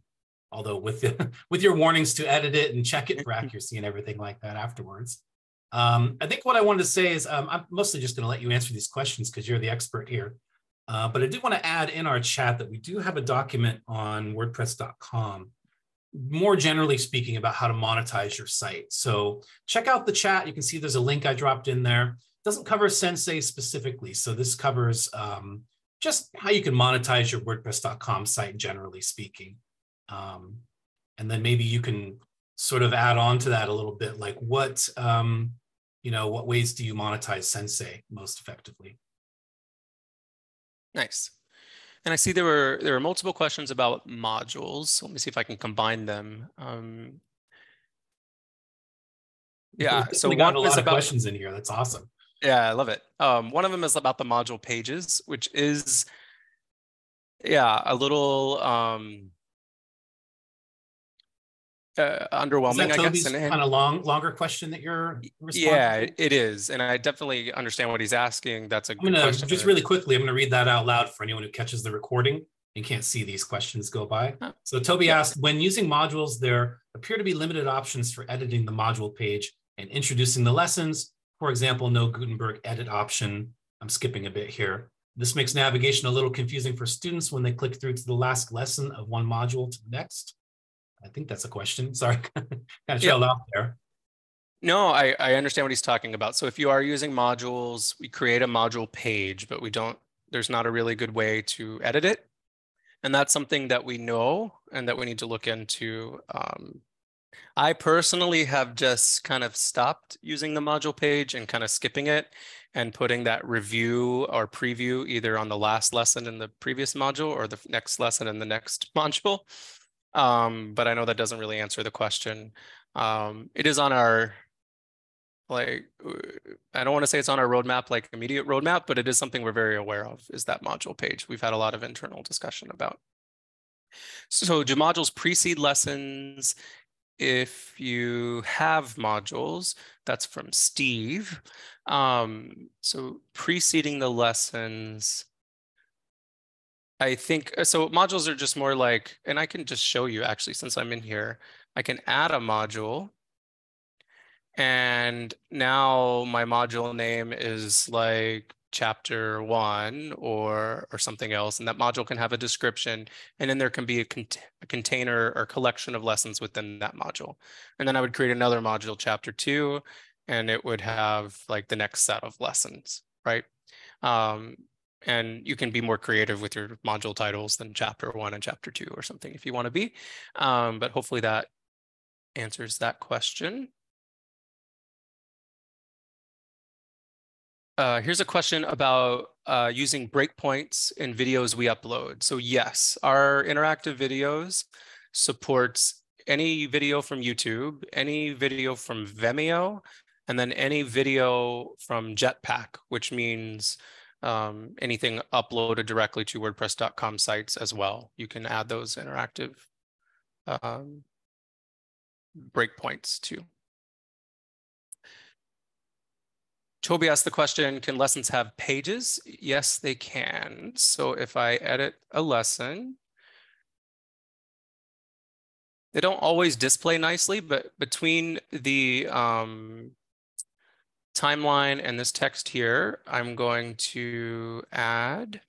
although with the, with your warnings to edit it and check it for accuracy and everything like that afterwards. Um, I think what I wanted to say is um, I'm mostly just going to let you answer these questions because you're the expert here. Uh, but I do want to add in our chat that we do have a document on WordPress dot com, more generally speaking, about how to monetize your site. So check out the chat. You can see there's a link I dropped in there. It doesn't cover Sensei specifically, so this covers um, just how you can monetize your WordPress dot com site, generally speaking. Um, and then maybe you can sort of add on to that a little bit, like what, um, you know, what ways do you monetize Sensei most effectively? Nice. And I see there were, there were multiple questions about modules. Let me see if I can combine them. Um, yeah, so we got a lot of questions in here. That's awesome. Yeah, I love it. Um, one of them is about the module pages, which is, yeah, a little um, uh, underwhelming, is that Toby's, I guess. And kind of long, longer question that you're responding yeah, to? It is. And I definitely understand what he's asking. That's a I'm good gonna, question. Just really quickly, I'm going to read that out loud for anyone who catches the recording and can't see these questions go by. Huh. So Toby yeah. asked, when using modules, there appear to be limited options for editing the module page and introducing the lessons. For example, no Gutenberg edit option. I'm skipping a bit here. This makes navigation a little confusing for students when they click through to the last lesson of one module to the next. I think that's a question. Sorry, kind of trailed off there. No, I, I understand what he's talking about. So if you are using modules, we create a module page, but we don't, there's not a really good way to edit it. And that's something that we know and that we need to look into. Um, I personally have just kind of stopped using the module page and kind of skipping it and putting that review or preview either on the last lesson in the previous module or the next lesson in the next module. Um, but I know that doesn't really answer the question. Um, it is on our, like, I don't want to say it's on our roadmap, like immediate roadmap, but it is something we're very aware of, is that module page. We've had a lot of internal discussion about. So do modules precede lessons? If you have modules, that's from Steve. Um, so preceding the lessons, I think, so modules are just more like, and I can just show you actually, since I'm in here, I can add a module. And now my module name is like chapter one or, or something else. And that module can have a description, and then there can be a, cont a container or collection of lessons within that module. And then I would create another module, chapter two, and it would have like the next set of lessons, right? Um, and you can be more creative with your module titles than chapter one and chapter two or something if you want to be, um, but hopefully that answers that question. Uh, here's a question about uh, using breakpoints in videos we upload. So yes, our interactive videos supports any video from YouTube, any video from Vimeo, and then any video from Jetpack, which means um, anything uploaded directly to WordPress dot com sites as well. You can add those interactive um, breakpoints too. Toby asked the question, can lessons have pages? Yes, they can. So if I edit a lesson, they don't always display nicely, but between the um, timeline and this text here, I'm going to add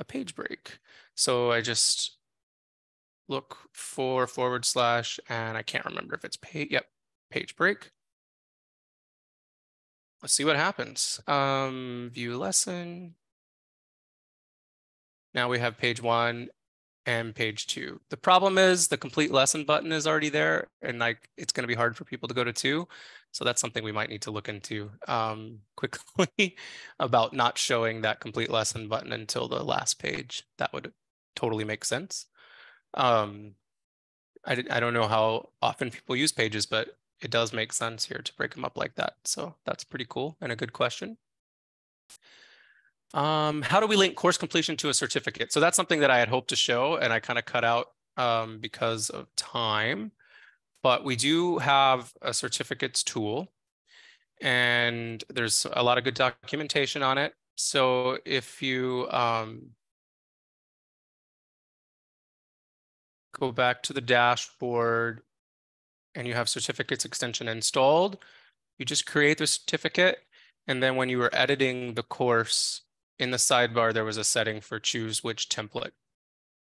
a page break. So I just look for forward slash, and I can't remember if it's page, yep, page break. Let's see what happens. Um, view lesson. Now we have page one and page two. The problem is the complete lesson button is already there, and like it's going to be hard for people to go to two. So that's something we might need to look into um, quickly about not showing that complete lesson button until the last page. That would totally make sense. Um, I, I don't know how often people use pages, but it does make sense here to break them up like that. So that's pretty cool and a good question. Um, how do we link course completion to a certificate? So that's something that I had hoped to show and I kind of cut out um, because of time, but we do have a certificates tool and there's a lot of good documentation on it. So if you um, go back to the dashboard, and you have certificates extension installed, you just create the certificate. And then when you were editing the course in the sidebar, there was a setting for choose which template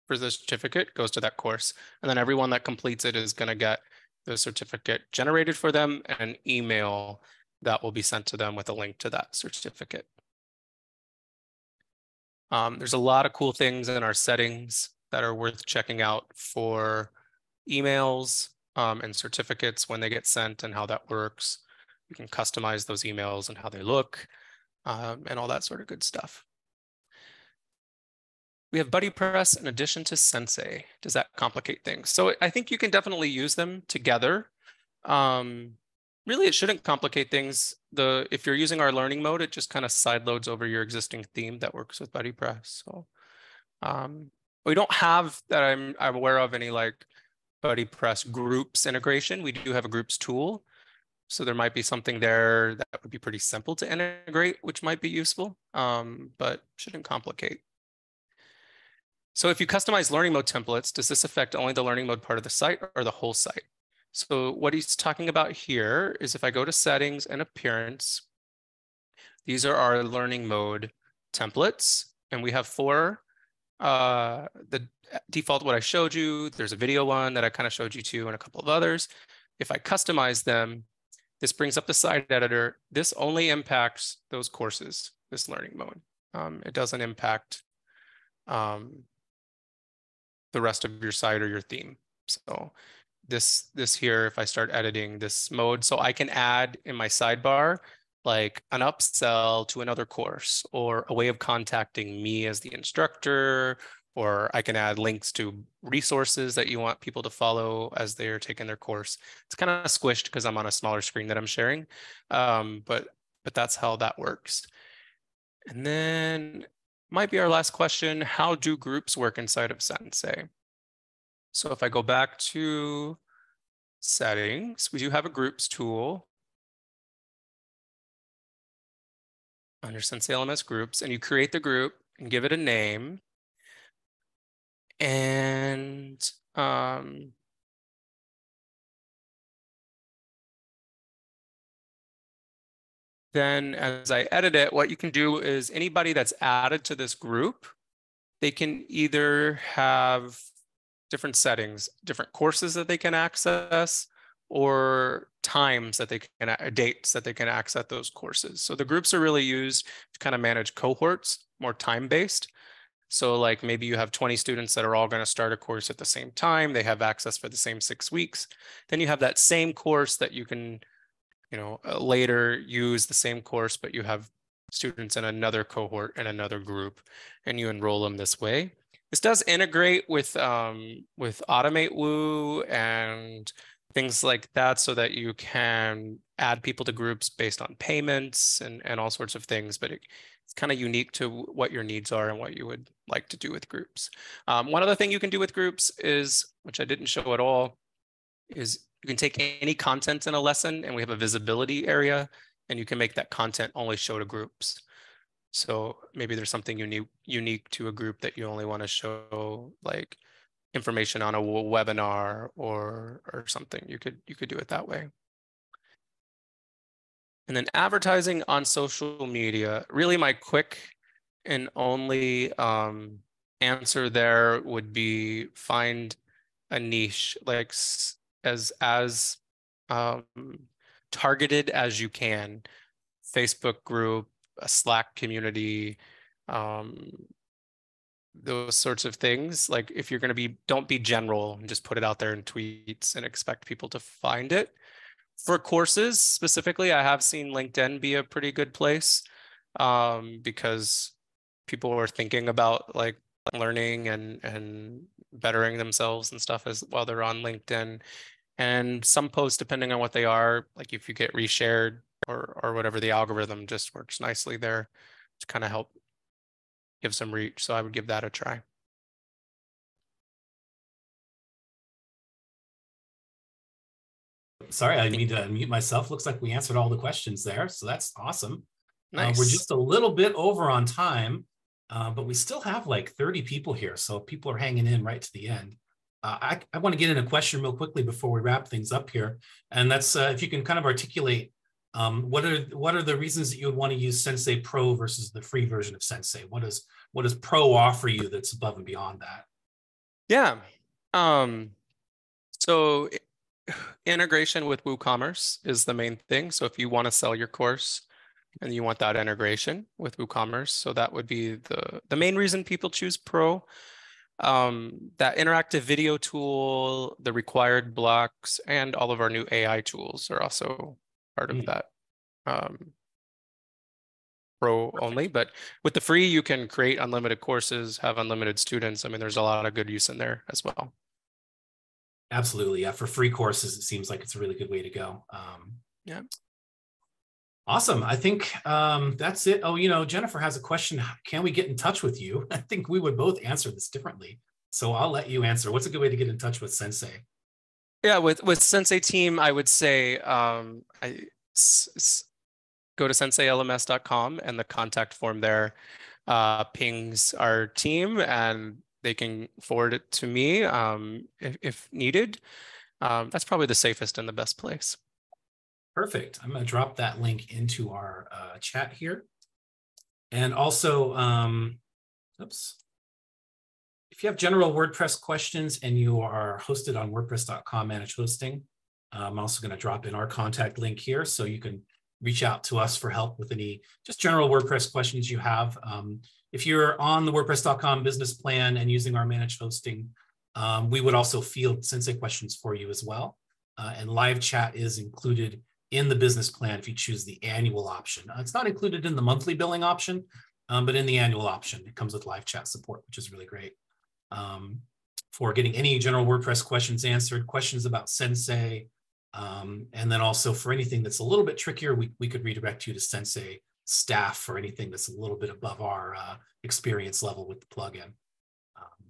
for the certificate goes to that course. And then everyone that completes it is gonna get the certificate generated for them and an email that will be sent to them with a link to that certificate. Um, there's a lot of cool things in our settings that are worth checking out for emails. Um, and certificates when they get sent and how that works. You can customize those emails and how they look um, and all that sort of good stuff. We have BuddyPress in addition to Sensei. Does that complicate things? So I think you can definitely use them together. Um, really, it shouldn't complicate things. The, if you're using our learning mode, it just kind of sideloads over your existing theme that works with BuddyPress. So um, we don't have that I'm, I'm aware of any like BuddyPress groups integration. We do have a groups tool. So there might be something there that would be pretty simple to integrate, which might be useful, um, but shouldn't complicate. So if you customize learning mode templates, does this affect only the learning mode part of the site or the whole site? So what he's talking about here is if I go to settings and appearance, these are our learning mode templates, and we have four. Uh, the default, what I showed you, there's a video one that I kind of showed you too and a couple of others. If I customize them, this brings up the site editor. This only impacts those courses, this learning mode. Um, it doesn't impact um, the rest of your site or your theme. So this, this here, if I start editing this mode, so I can add in my sidebar, like an upsell to another course or a way of contacting me as the instructor, or I can add links to resources that you want people to follow as they're taking their course. It's kind of squished because I'm on a smaller screen that I'm sharing, um, but, but that's how that works. And then might be our last question, how do groups work inside of Sensei? So if I go back to settings, we do have a groups tool under Sensei L M S groups, and you create the group and give it a name. And um, then as I edit it, what you can do is anybody that's added to this group, they can either have different settings, different courses that they can access, or times that they can, dates that they can access those courses. So the groups are really used to kind of manage cohorts, more time-based. So like maybe you have twenty students that are all going to start a course at the same time. They have access for the same six weeks. Then you have that same course that you can, you know, later use the same course, but you have students in another cohort and another group, and you enroll them this way. This does integrate with um, with AutomateWoo and things like that, so that you can add people to groups based on payments and and all sorts of things. But it, it's kind of unique to what your needs are and what you would like to do with groups. Um, one other thing you can do with groups is, which I didn't show at all, is you can take any content in a lesson, and we have a visibility area, and you can make that content only show to groups. So maybe there's something unique, unique to a group that you only want to show, like information on a webinar or or something. You could you could do it that way. And then advertising on social media, really my quick and only um, answer there would be find a niche, like as, as um, targeted as you can. Facebook group, a Slack community, um, those sorts of things. Like if you're going to be, don't be general and just put it out there in tweets and expect people to find it. For courses specifically, I have seen LinkedIn be a pretty good place um, because people are thinking about like learning and, and bettering themselves and stuff as while they're on LinkedIn. And some posts, depending on what they are, like if you get reshared or, or whatever, the algorithm just works nicely there to kind of help give some reach. So I would give that a try. Sorry, I need to mute myself. Looks like we answered all the questions there, so that's awesome. Nice. Uh, we're just a little bit over on time, uh, but we still have like thirty people here, so people are hanging in right to the end. Uh, I, I want to get in a question real quickly before we wrap things up here, and that's uh, if you can kind of articulate um, what are what are the reasons that you would want to use Sensei Pro versus the free version of Sensei? What does what does Pro offer you that's above and beyond that? Yeah, um, so. It, Integration with WooCommerce is the main thing. So if you want to sell your course and you want that integration with WooCommerce, so that would be the, the main reason people choose Pro. Um, that interactive video tool, the required blocks, and all of our new A I tools are also part of that um, Pro only. But with the free, you can create unlimited courses, have unlimited students. I mean, there's a lot of good use in there as well. Absolutely. Yeah. For free courses, it seems like it's a really good way to go. Um, yeah. Awesome. I think um, that's it. Oh, you know, Jennifer has a question. Can we get in touch with you? I think we would both answer this differently. So I'll let you answer. What's a good way to get in touch with Sensei? Yeah. With, with Sensei team, I would say um, I, s s go to sensei L M S dot com and the contact form there uh, pings our team, and they can forward it to me um, if, if needed. Um, that's probably the safest and the best place. Perfect. I'm going to drop that link into our uh, chat here. And also, um, oops, if you have general WordPress questions and you are hosted on WordPress dot com managed hosting, I'm also going to drop in our contact link here so you can reach out to us for help with any just general WordPress questions you have. Um, if you're on the WordPress dot com business plan and using our managed hosting, um, we would also field Sensei questions for you as well. Uh, and live chat is included in the business plan if you choose the annual option. Uh, it's not included in the monthly billing option, um, but in the annual option, it comes with live chat support, which is really great um, for getting any general WordPress questions answered, questions about Sensei, Um, and then also for anything that's a little bit trickier, we, we could redirect you to Sensei staff for anything that's a little bit above our uh, experience level with the plugin. Um,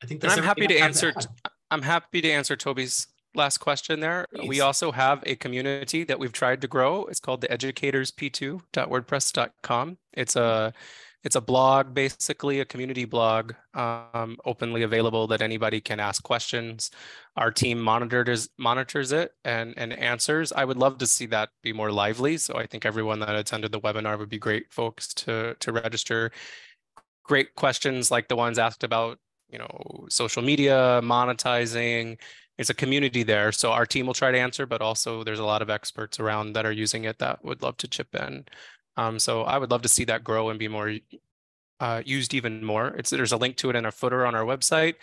I think that's and I'm happy to answer. To I'm happy to answer Toby's last question there. Please. We also have a community that we've tried to grow. It's called the educators p two dot wordpress dot com. It's a It's a blog, basically a community blog, um, openly available that anybody can ask questions. Our team monitors monitors it and, and answers. I would love to see that be more lively. So I think everyone that attended the webinar would be great folks to, to register. Great questions like the ones asked about, you know, social media, monetizing. It's a community there. So our team will try to answer, but also there's a lot of experts around that are using it that would love to chip in. Um, so I would love to see that grow and be more uh, used even more. It's, there's a link to it in our footer on our website,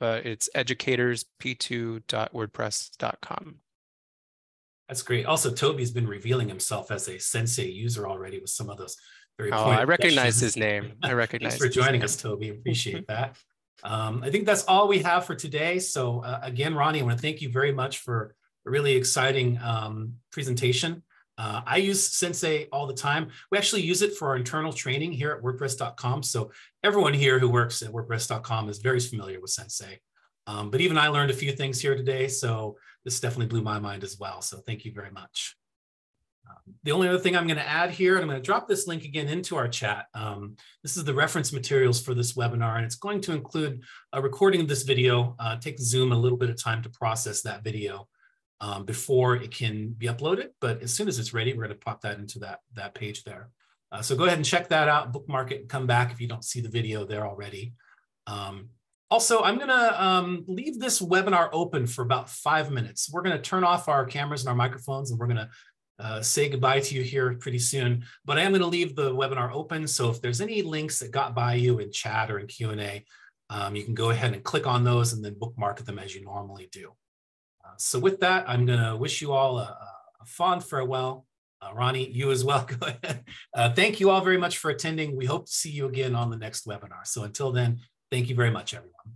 but it's educators p two dot wordpress dot com. That's great. Also, Toby's been revealing himself as a Sensei user already with some of those very oh, I recognize his name. I recognize Thanks for joining us, Toby. Appreciate that. Um, I think that's all we have for today. So uh, again, Ronnie, I want to thank you very much for a really exciting um, presentation. Uh, I use Sensei all the time. We actually use it for our internal training here at WordPress dot com. So everyone here who works at WordPress dot com is very familiar with Sensei. Um, but even I learned a few things here today. So this definitely blew my mind as well. So thank you very much. Um, the only other thing I'm going to add here, and I'm going to drop this link again into our chat. Um, this is the reference materials for this webinar, and it's going to include a recording of this video. Uh, take Zoom a little bit of time to process that video um, before it can be uploaded. But as soon as it's ready, we're going to pop that into that, that page there. Uh, so go ahead and check that out, bookmark it, and come back if you don't see the video there already. Um, Also, I'm going to um, leave this webinar open for about five minutes. We're going to turn off our cameras and our microphones, and we're going to uh, say goodbye to you here pretty soon. But I am going to leave the webinar open. So if there's any links that got by you in chat or in Q and A, um, you can go ahead and click on those and then bookmark them as you normally do. Uh, so with that, I'm going to wish you all a, a fond farewell. Uh, Ronnie, you as well. Go ahead. Uh, thank you all very much for attending. We hope to see you again on the next webinar. So until then, thank you very much, everyone.